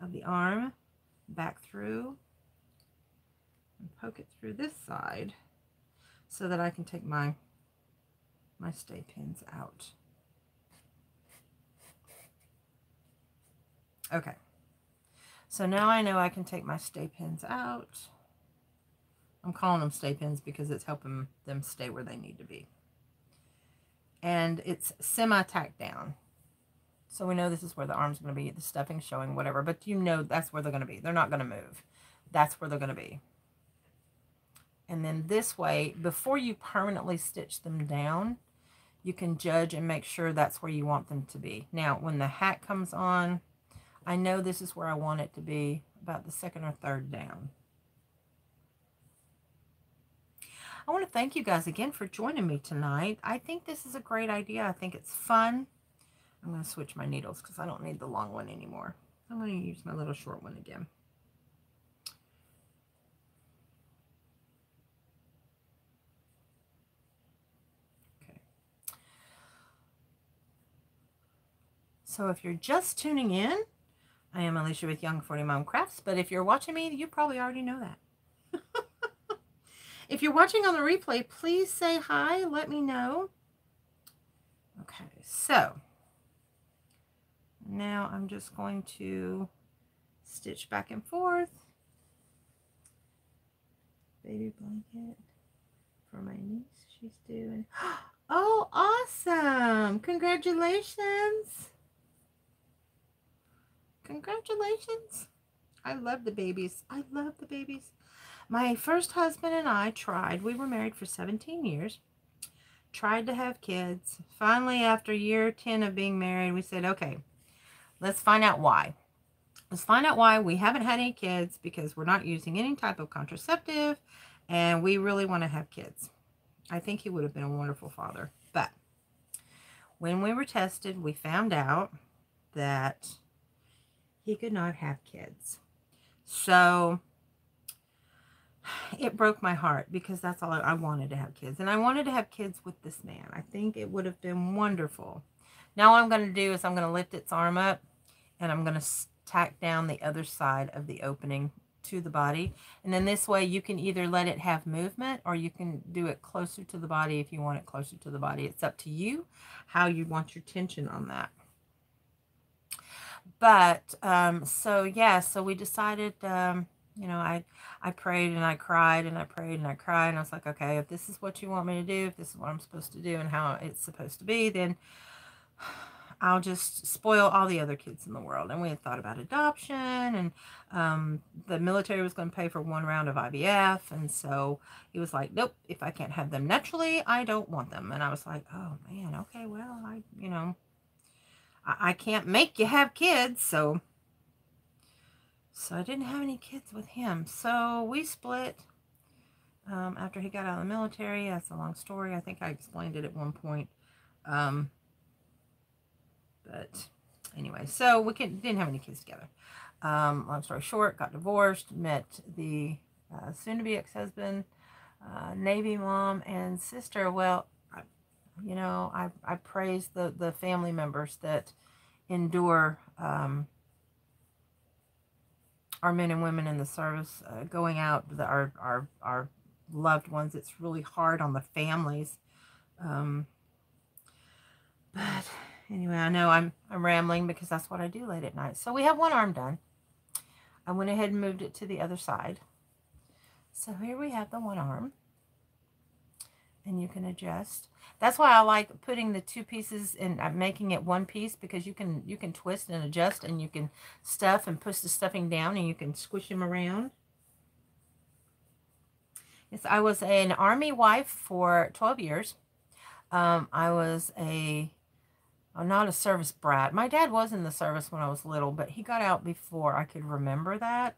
of the arm, back through, and poke it through this side so that I can take my, my stay pins out. Okay, so now I know I can take my stay pins out. I'm calling them stay pins because it's helping them stay where they need to be. And it's semi-tacked down. So we know this is where the arm's going to be, the stuffing's showing, whatever, but you know that's where they're going to be. They're not going to move. That's where they're going to be. And then this way, before you permanently stitch them down, you can judge and make sure that's where you want them to be. Now, when the hat comes on, I know this is where I want it to be, about the second or third down. I want to thank you guys again for joining me tonight. I think this is a great idea. I think it's fun. I'm going to switch my needles because I don't need the long one anymore. I'm going to use my little short one again. Okay. So if you're just tuning in, I am Alicia with Young forty mom Crafts, but if you're watching me, you probably already know that. If you're watching on the replay, please say hi. Let me know. Okay, so now I'm just going to stitch back and forth. Baby blanket for my niece. She's doing... Oh, awesome! Congratulations! Congratulations. I love the babies. I love the babies. My first husband and I tried, we were married for seventeen years, tried to have kids. Finally, after year ten of being married, we said, okay, let's find out why. Let's find out why we haven't had any kids, because we're not using any type of contraceptive and we really want to have kids. I think he would have been a wonderful father. But when we were tested, we found out that he could not have kids. So it broke my heart, because that's all I, I wanted to have kids. And I wanted to have kids with this man. I think it would have been wonderful. Now what I'm going to do is I'm going to lift its arm up and I'm going to tack down the other side of the opening to the body. And then this way you can either let it have movement or you can do it closer to the body if you want it closer to the body. It's up to you how you want your tension on that. But, um, so yeah, so we decided, um, you know, I, I prayed and I cried and I prayed and I cried and I was like, okay, if this is what you want me to do, if this is what I'm supposed to do and how it's supposed to be, then I'll just spoil all the other kids in the world. And we had thought about adoption, and, um, the military was going to pay for one round of I V F. And so he was like, nope, if I can't have them naturally, I don't want them. And I was like, oh man, okay, well, I, you know, I can't make you have kids, so so I didn't have any kids with him. So we split um, after he got out of the military. That's a long story. I think I explained it at one point. Um, but anyway, so we can, didn't have any kids together. Um, long story short, got divorced, met the uh, soon-to-be ex-husband, uh, Navy mom, and sister. Well, you know, I, I praise the, the family members that endure um, our men and women in the service, uh, going out, the, our, our, our loved ones. It's really hard on the families. Um, but anyway, I know I'm, I'm rambling because that's what I do late at night. So we have one arm done. I went ahead and moved it to the other side. So here we have the one arm, and you can adjust. That's why I like putting the two pieces and making it one piece, because you can you can twist and adjust, and you can stuff and push the stuffing down, and you can squish them around. Yes, I was an army wife for twelve years. Um, I was a, I'm not a service brat. My dad was in the service when I was little, but he got out before I could remember that.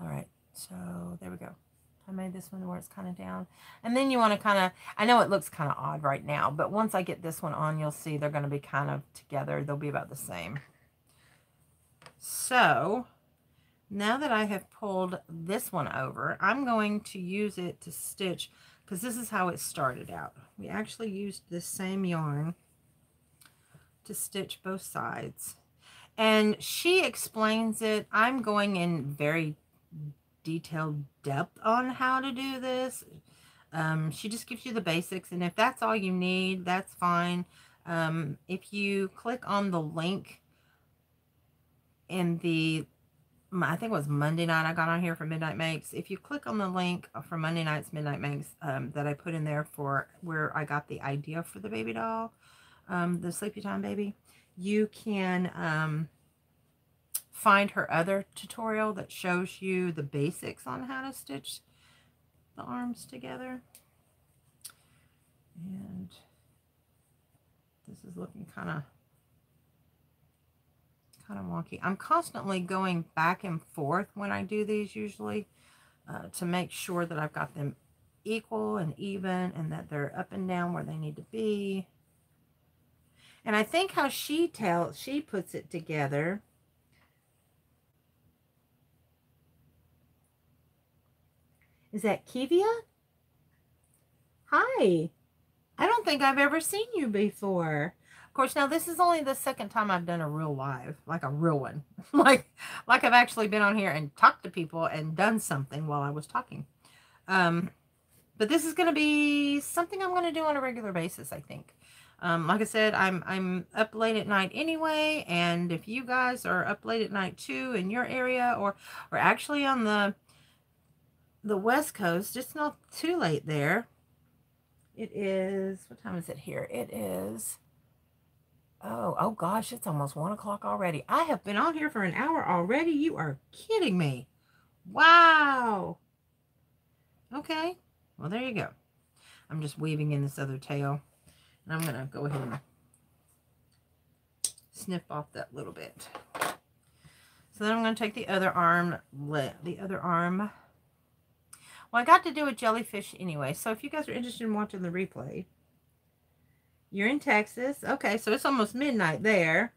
All right, so there we go. I made this one where it's kind of down. And then you want to kind of, I know it looks kind of odd right now, but once I get this one on, you'll see they're going to be kind of together. They'll be about the same. So now that I have pulled this one over, I'm going to use it to stitch, because this is how it started out. We actually used this same yarn to stitch both sides. And she explains it. I'm going in very detailed depth on how to do this. Um, she just gives you the basics, and if that's all you need, that's fine. Um, if you click on the link in the, I think it was Monday night I got on here for Midnight Makes. If you click on the link for Monday night's Midnight Makes um, that I put in there for where I got the idea for the baby doll, um, the Sleepy Time baby, you can um, find her other tutorial that shows you the basics on how to stitch the arms together. And this is looking kind of kind of wonky. I'm constantly going back and forth when I do these usually uh, to make sure that I've got them equal and even, and that they're up and down where they need to be. And I think how she tells, she puts it together is that Kivia? Hi. I don't think I've ever seen you before. Of course, now this is only the second time I've done a real live, like a real one. like like I've actually been on here and talked to people and done something while I was talking. Um, but this is going to be something I'm going to do on a regular basis, I think. Um, like I said, I'm, I'm up late at night anyway, and if you guys are up late at night too in your area, or, or actually on the, the West Coast, it's not too late there. It is, what time is it here? It is, oh, oh gosh, it's almost one o'clock already. I have been on here for an hour already. You are kidding me. Wow. Okay. Well, there you go. I'm just weaving in this other tail. And I'm going to go ahead and snip off that little bit. So then I'm going to take the other arm, the other arm. Well, I got to do a jellyfish anyway. So if you guys are interested in watching the replay, you're in Texas. Okay, so it's almost midnight there.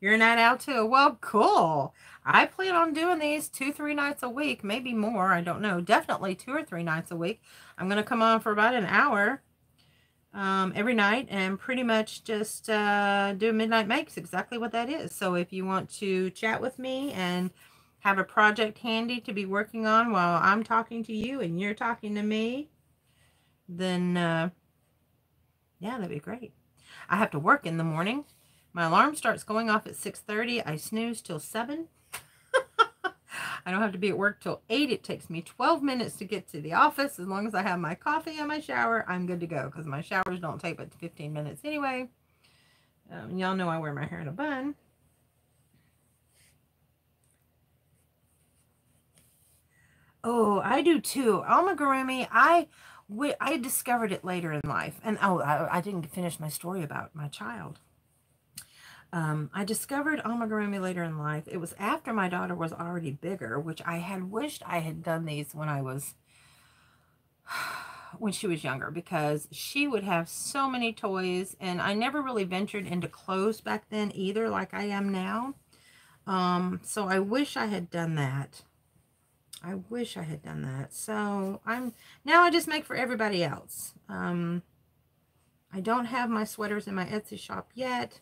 You're a night owl too. Well, cool. I plan on doing these two, three nights a week, maybe more. I don't know. Definitely two or three nights a week. I'm going to come on for about an hour. Um, every night, and pretty much just uh, do Midnight Makes, exactly what that is. So if you want to chat with me and have a project handy to be working on while I'm talking to you and you're talking to me, then uh, yeah, that'd be great. I have to work in the morning. My alarm starts going off at six thirty. I snooze till seven. I don't have to be at work till eight. It takes me twelve minutes to get to the office. As long as I have my coffee and my shower, I'm good to go, because my showers don't take but fifteen minutes anyway. Um, y'all know I wear my hair in a bun. Oh, I do too. Amigurumi, I, I discovered it later in life. And oh, I, I didn't finish my story about my child. Um, I discovered amigurumi later in life. It was after my daughter was already bigger, which I had wished I had done these when I was, when she was younger, because she would have so many toys, and I never really ventured into clothes back then either, like I am now. Um, so I wish I had done that. I wish I had done that. So I'm, now I just make for everybody else. Um, I don't have my sweaters in my Etsy shop yet.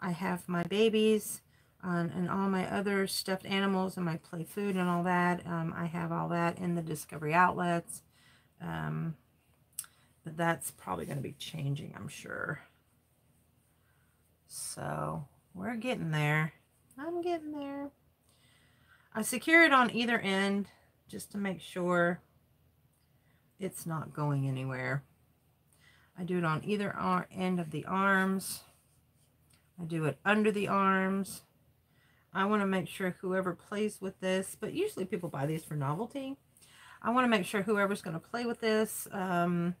I have my babies um, and all my other stuffed animals and my play food and all that. Um, I have all that in the Discovery Outlets. Um, but that's probably going to be changing, I'm sure. So we're getting there. I'm getting there. I secure it on either end just to make sure it's not going anywhere. I do it on either end of the arms. I do it under the arms. I want to make sure whoever plays with this, but usually people buy these for novelty. I want to make sure whoever's going to play with this, um,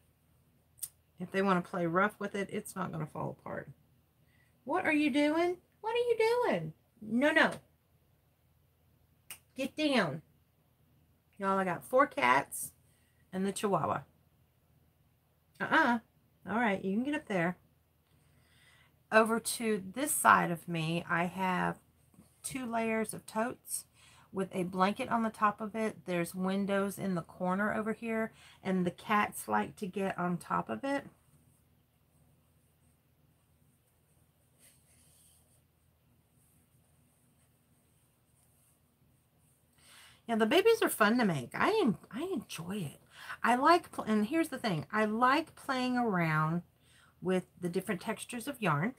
if they want to play rough with it, it's not going to fall apart. What are you doing? What are you doing? No, no. Get down. Y'all, I got four cats and the Chihuahua. Uh-uh. All right, you can get up there. Over to this side of me, I have two layers of totes with a blanket on the top of it. There's windows in the corner over here, and the cats like to get on top of it. Yeah, the babies are fun to make. I, I enjoy it. I like, and here's the thing, I like playing around with the different textures of yarn,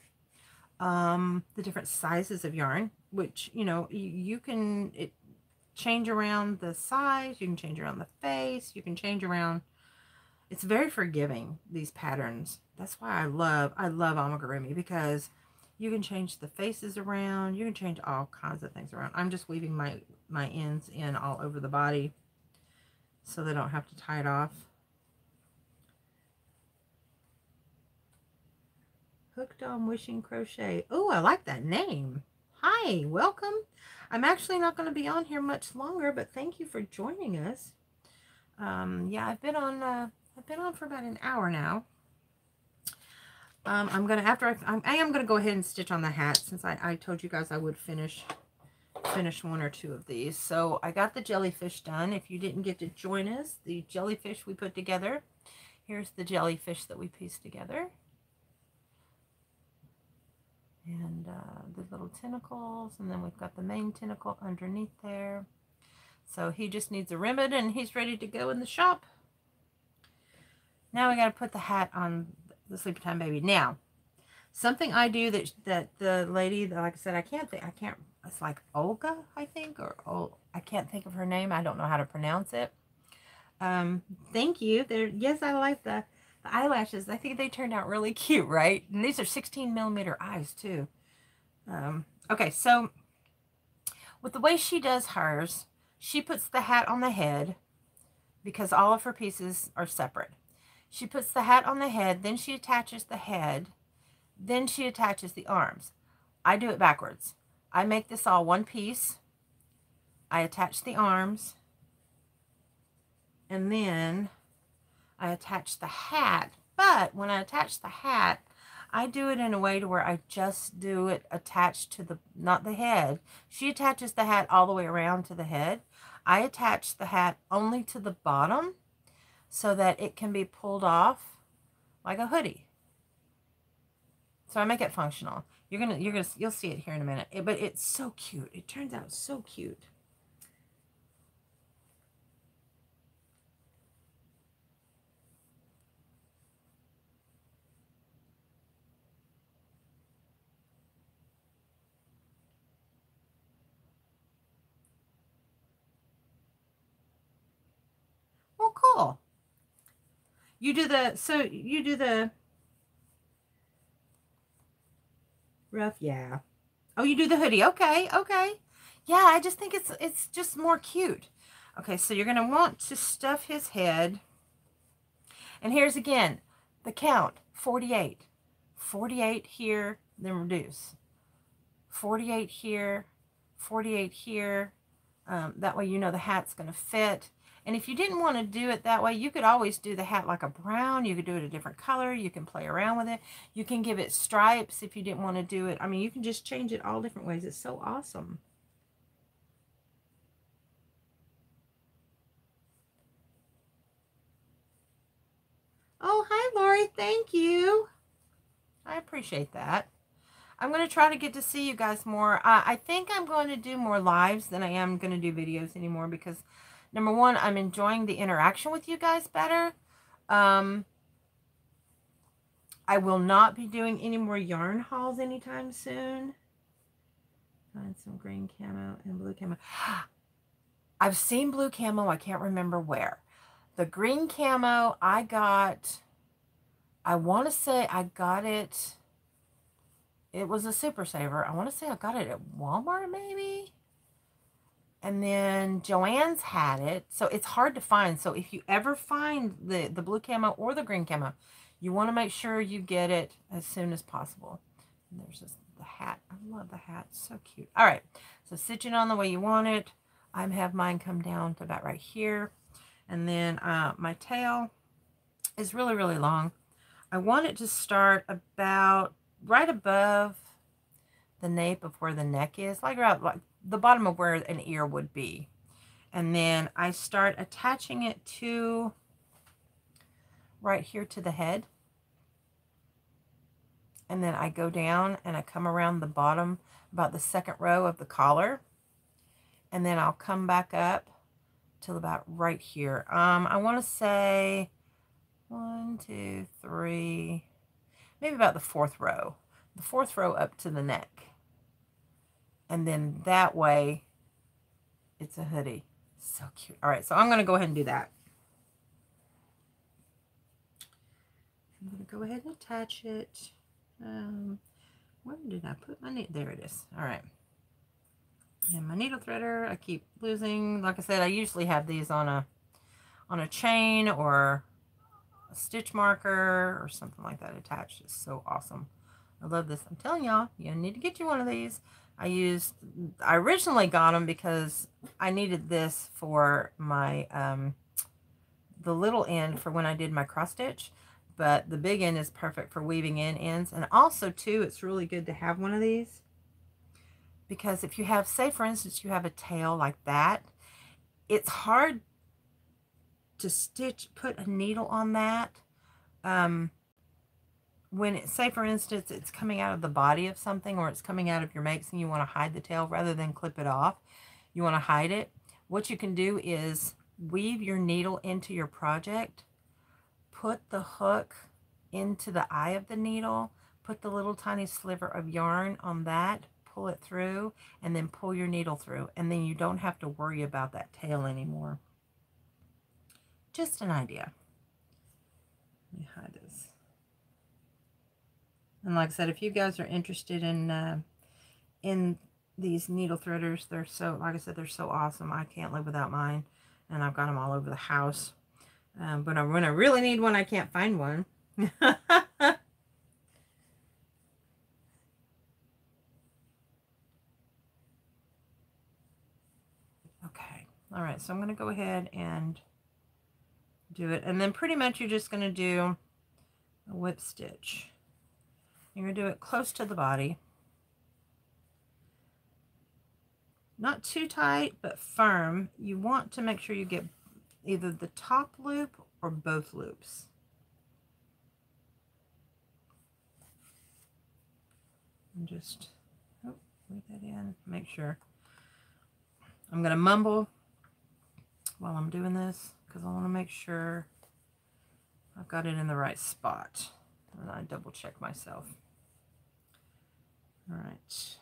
um, the different sizes of yarn, which, you know, you, you can it, change around the size, you can change around the face, you can change around, it's very forgiving, these patterns. That's why I love, I love amigurumi, because you can change the faces around, you can change all kinds of things around. I'm just weaving my, my ends in all over the body, so they don't have to tie it off. Hooked on Wishing Crochet. Oh, I like that name. Hi, welcome. I'm actually not going to be on here much longer, but thank you for joining us. Um, yeah, I've been on. Uh, I've been on for about an hour now. Um, I'm gonna after I, I'm, I am gonna go ahead and stitch on the hat, since I, I told you guys I would finish. finish one or two of these. So I got the jellyfish done. If you didn't get to join us, the jellyfish we put together. Here's the jellyfish that we pieced together. And uh, the little tentacles, and then we've got the main tentacle underneath there. So he just needs a ribbon and he's ready to go in the shop. Now we got to put the hat on the Sleepy Time Baby. Now, something I do that that the lady, that, like I said, I can't think, I can't it's like Olga, I think, or oh, I can't think of her name. I don't know how to pronounce it. Um, thank you. There, yes, I like the, the eyelashes. I think they turned out really cute, right? And these are sixteen millimeter eyes too. Um, okay, so with the way she does hers, she puts the hat on the head because all of her pieces are separate. She puts the hat on the head, then she attaches the head, then she attaches the arms. I do it backwards. I make this all one piece, I attach the arms, and then I attach the hat. But when I attach the hat, I do it in a way to where I just do it attached to the, not the head. She attaches the hat all the way around to the head. I attach the hat only to the bottom so that it can be pulled off like a hoodie. So I make it functional. You're gonna, you're gonna, you'll see it here in a minute. It, but it's so cute. It turns out so cute. Well, cool. You do the, so you do the. Rough, yeah. Oh, you do the hoodie. Okay, okay. Yeah, I just think it's it's just more cute. Okay, so you're gonna want to stuff his head. And here's again the count: forty-eight, forty-eight here, then reduce. forty-eight here, forty-eight here. Um, that way you know the hat's gonna fit. And if you didn't want to do it that way, you could always do the hat like a brown. You could do it a different color. You can play around with it. You can give it stripes if you didn't want to do it. I mean, you can just change it all different ways. It's so awesome. Oh, hi, Lori. Thank you. I appreciate that. I'm going to try to get to see you guys more. Uh, I think I'm going to do more lives than I am going to do videos anymore, because number one, I'm enjoying the interaction with you guys better. Um, I will not be doing any more yarn hauls anytime soon. Find some green camo and blue camo. I've seen blue camo. I can't remember where. The green camo I got, I want to say I got it. It was a super saver. I want to say I got it at Walmart maybe. And then Joanne's had it. So it's hard to find. So if you ever find the, the blue camo or the green camo, you want to make sure you get it as soon as possible. And there's this, the hat. I love the hat. It's so cute. All right. So sit it on the way you want it. I have mine come down to about right here. And then uh, my tail is really, really long. I want it to start about right above the nape of where the neck is, like around like the bottom of where an ear would be. And then I start attaching it to right here to the head. And then I go down and I come around the bottom, about the second row of the collar. And then I'll come back up till about right here. Um, I want to say one, two, three, maybe about the fourth row. The fourth row up to the neck. And then that way, it's a hoodie. So cute. All right, so I'm going to go ahead and do that. I'm going to go ahead and attach it. Um, where did I put my needle? There it is. All right. And my needle threader, I keep losing. Like I said, I usually have these on a on a chain or a stitch marker or something like that attached. It's so awesome. I love this. I'm telling y'all, you need to get you one of these. I used, I originally got them because I needed this for my, um, the little end for when I did my cross stitch, but the big end is perfect for weaving in ends. And also too, it's really good to have one of these because if you have, say for instance, you have a tail like that, it's hard to stitch, put a needle on that. Um, When, it, say for instance, it's coming out of the body of something or it's coming out of your makes and you want to hide the tail rather than clip it off, you want to hide it. What you can do is weave your needle into your project, put the hook into the eye of the needle, put the little tiny sliver of yarn on that, pull it through, and then pull your needle through. And then you don't have to worry about that tail anymore. Just an idea. Let me hide this. And like I said, if you guys are interested in uh, in these needle threaders, they're so, like I said, they're so awesome. I can't live without mine, and I've got them all over the house. Um, but I, when I really need one, I can't find one. Okay. All right. So I'm going to go ahead and do it. And then pretty much you're just going to do a whip stitch. You're going to do it close to the body. Not too tight, but firm. You want to make sure you get either the top loop or both loops. And just, oh, leave that in. Make sure. I'm going to mumble while I'm doing this because I want to make sure I've got it in the right spot. And I double check myself. All right.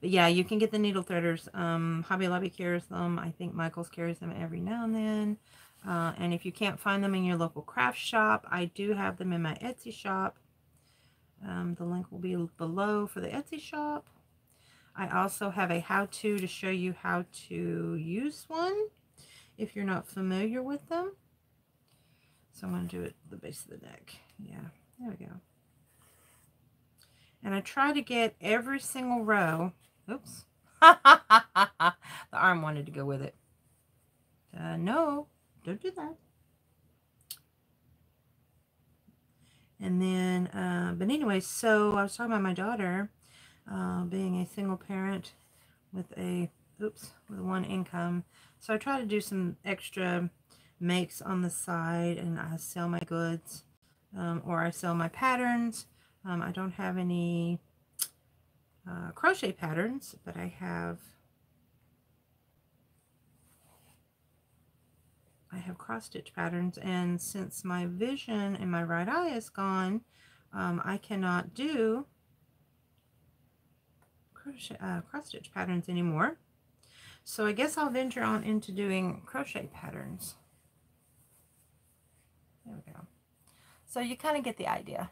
But yeah, you can get the needle threaders. Um, Hobby Lobby carries them. I think Michaels carries them every now and then. Uh, and if you can't find them in your local craft shop, I do have them in my Etsy shop. Um, the link will be below for the Etsy shop. I also have a how-to to show you how to use one if you're not familiar with them. So I'm going to do it at the base of the neck. Yeah, there we go. And I try to get every single row. Oops. The arm wanted to go with it. Uh, no, don't do that. And then, uh, but anyway, so I was talking about my daughter uh, being a single parent with a, oops, with one income. So I try to do some extra makes on the side and I sell my goods um, or I sell my patterns. Um, I don't have any uh, crochet patterns, but I have I have cross-stitch patterns, and since my vision in my right eye is gone, um, I cannot do crochet uh, cross stitch patterns anymore. So I guess I'll venture on into doing crochet patterns. There we go. So you kind of get the idea.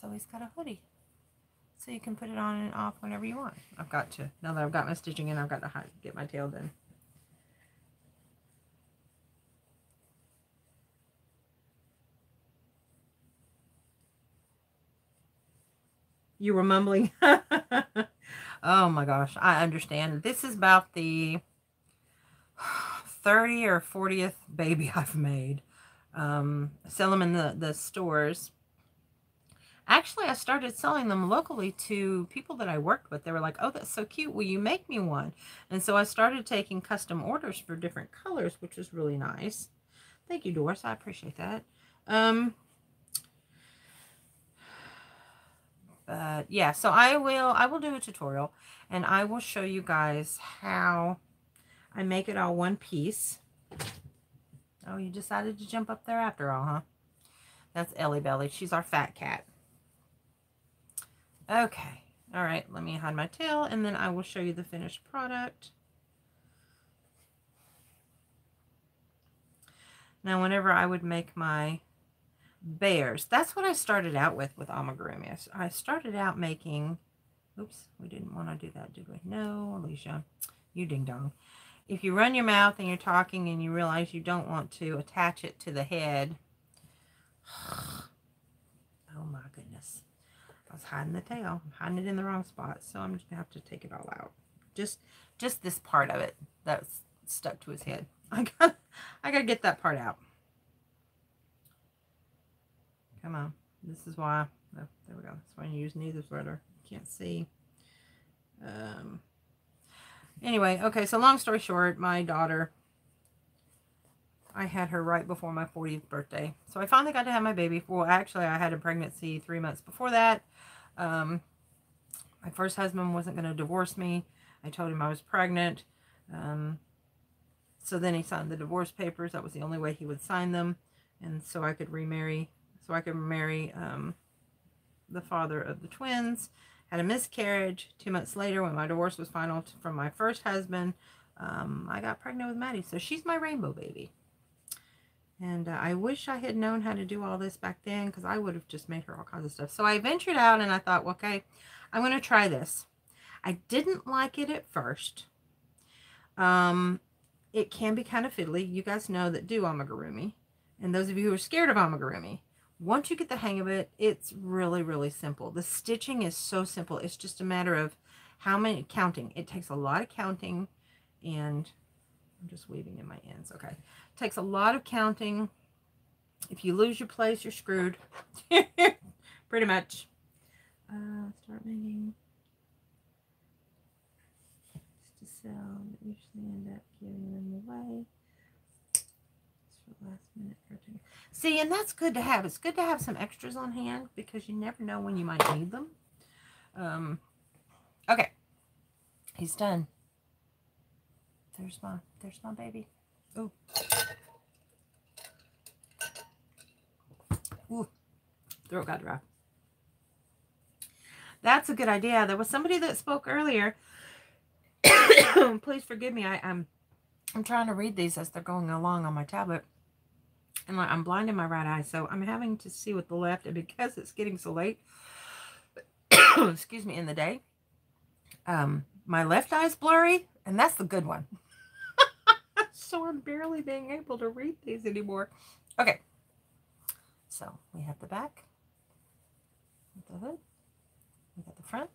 So he's got a hoodie. So you can put it on and off whenever you want. I've got to. Now that I've got my stitching in, I've got to hide, get my tail done. You were mumbling. Oh my gosh, I understand. This is about the thirtieth or fortieth baby I've made. Um, sell them in the, the stores. Actually, I started selling them locally to people that I worked with. They were like, oh, that's so cute. Will you make me one? And so I started taking custom orders for different colors, which was really nice. Thank you, Doris. I appreciate that. Um, but yeah, so I will, I will do a tutorial and I will show you guys how I make it all one piece. Oh, you decided to jump up there after all, huh? That's Ellie Belly. She's our fat cat. Okay, all right, let me hide my tail and then I will show you the finished product. Now, whenever I would make my bears, that's what I started out with with amigurumi. I started out making, oops, we didn't want to do that, did we? No, Alicia, you ding dong. If you run your mouth and you're talking and you realize you don't want to attach it to the head, oh my goodness. I was hiding the tail. I'm hiding it in the wrong spot, so I'm just gonna have to take it all out. Just, just this part of it that's stuck to his head. I got, I gotta get that part out. Come on. This is why. Oh, there we go. That's why you use neither sweater. You can't see. Um. Anyway, okay. So long story short, my daughter. I had her right before my fortieth birthday. So I finally got to have my baby. Well, actually, I had a pregnancy three months before that. Um, my first husband wasn't going to divorce me. I told him I was pregnant. Um, so then he signed the divorce papers. That was the only way he would sign them. And so I could remarry. So I could marry um, the father of the twins. Had a miscarriage. Two months later, when my divorce was final from my first husband, um, I got pregnant with Maddie. So she's my rainbow baby. And uh, I wish I had known how to do all this back then, because I would have just made her all kinds of stuff. So I ventured out and I thought, well, okay, I'm going to try this. I didn't like it at first. Um, it can be kind of fiddly. You guys know that do amigurumi. And those of you who are scared of amigurumi, once you get the hang of it, it's really, really simple. The stitching is so simple. It's just a matter of how many counting. It takes a lot of counting and... I'm just weaving in my ends. Okay. It takes a lot of counting. If you lose your place, you're screwed. Pretty much. Uh, start making. Just to sell. But usually end up giving them away. Just for last minute purchase. See, and that's good to have. It's good to have some extras on hand because you never know when you might need them. Um, okay. He's done. There's my, there's my baby. Oh. Ooh. Throat got dry. That's a good idea. There was somebody that spoke earlier. Please forgive me. I, I'm, I'm trying to read these as they're going along on my tablet. And I'm blind in my right eye, so I'm having to see with the left. And because it's getting so late, excuse me, in the day, um, my left eye's blurry. And that's the good one. So I'm barely being able to read these anymore. Okay. So we have the back. With the hood. We got the front.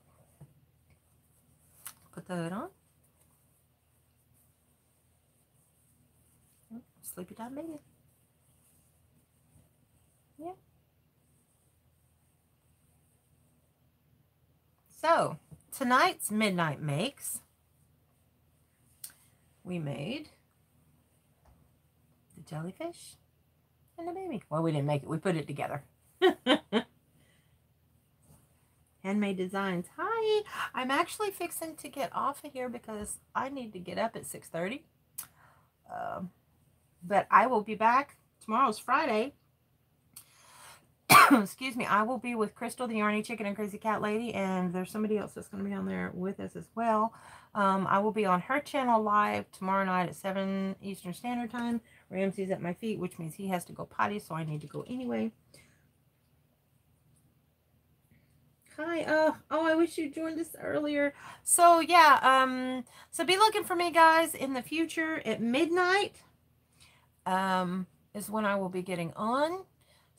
Put the hood on. Oh, sleepy time baby. Yeah. So tonight's Midnight Makes. We made the jellyfish and the baby. Well, we didn't make it. We put it together. Handmade Designs. Hi. I'm actually fixing to get off of here because I need to get up at six thirty. Um, but I will be back. Tomorrow's Friday. excuse me, I will be with Crystal, the Yarny Chicken, and Crazy Cat Lady, and there's somebody else that's going to be on there with us as well. Um, I will be on her channel live tomorrow night at seven Eastern Standard Time. Ramsey's at my feet, which means he has to go potty, so I need to go anyway. Hi, uh, oh, I wish you joined us earlier. So, yeah, um, so be looking for me, guys, in the future at midnight um, is when I will be getting on.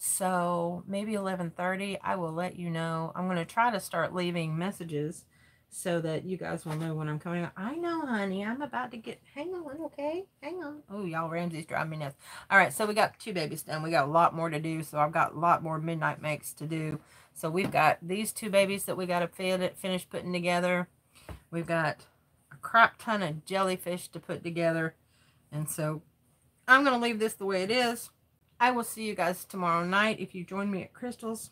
So, maybe eleven thirty, I will let you know. I'm going to try to start leaving messages so that you guys will know when I'm coming up. I know, honey, I'm about to get, hang on, okay? Hang on. Oh, y'all, Ramsey's driving me nuts. All right, so we got two babies done. We got a lot more to do, so I've got a lot more midnight makes to do. So we've got these two babies that we got to fit, finish putting together. We've got a crap ton of jellyfish to put together. And so I'm going to leave this the way it is. I will see you guys tomorrow night if you join me at Crystal's.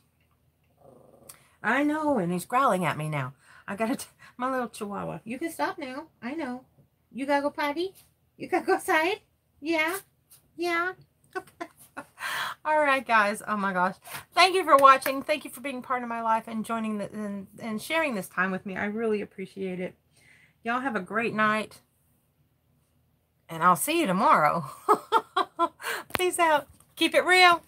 I know, and he's growling at me now. I got to, my little chihuahua. You can stop now. I know. You got to go potty? You got to go outside? Yeah? Yeah? Okay. All right, guys. Oh, my gosh. Thank you for watching. Thank you for being part of my life and joining the, and, and sharing this time with me. I really appreciate it. Y'all have a great night. And I'll see you tomorrow. Peace out. Keep it real.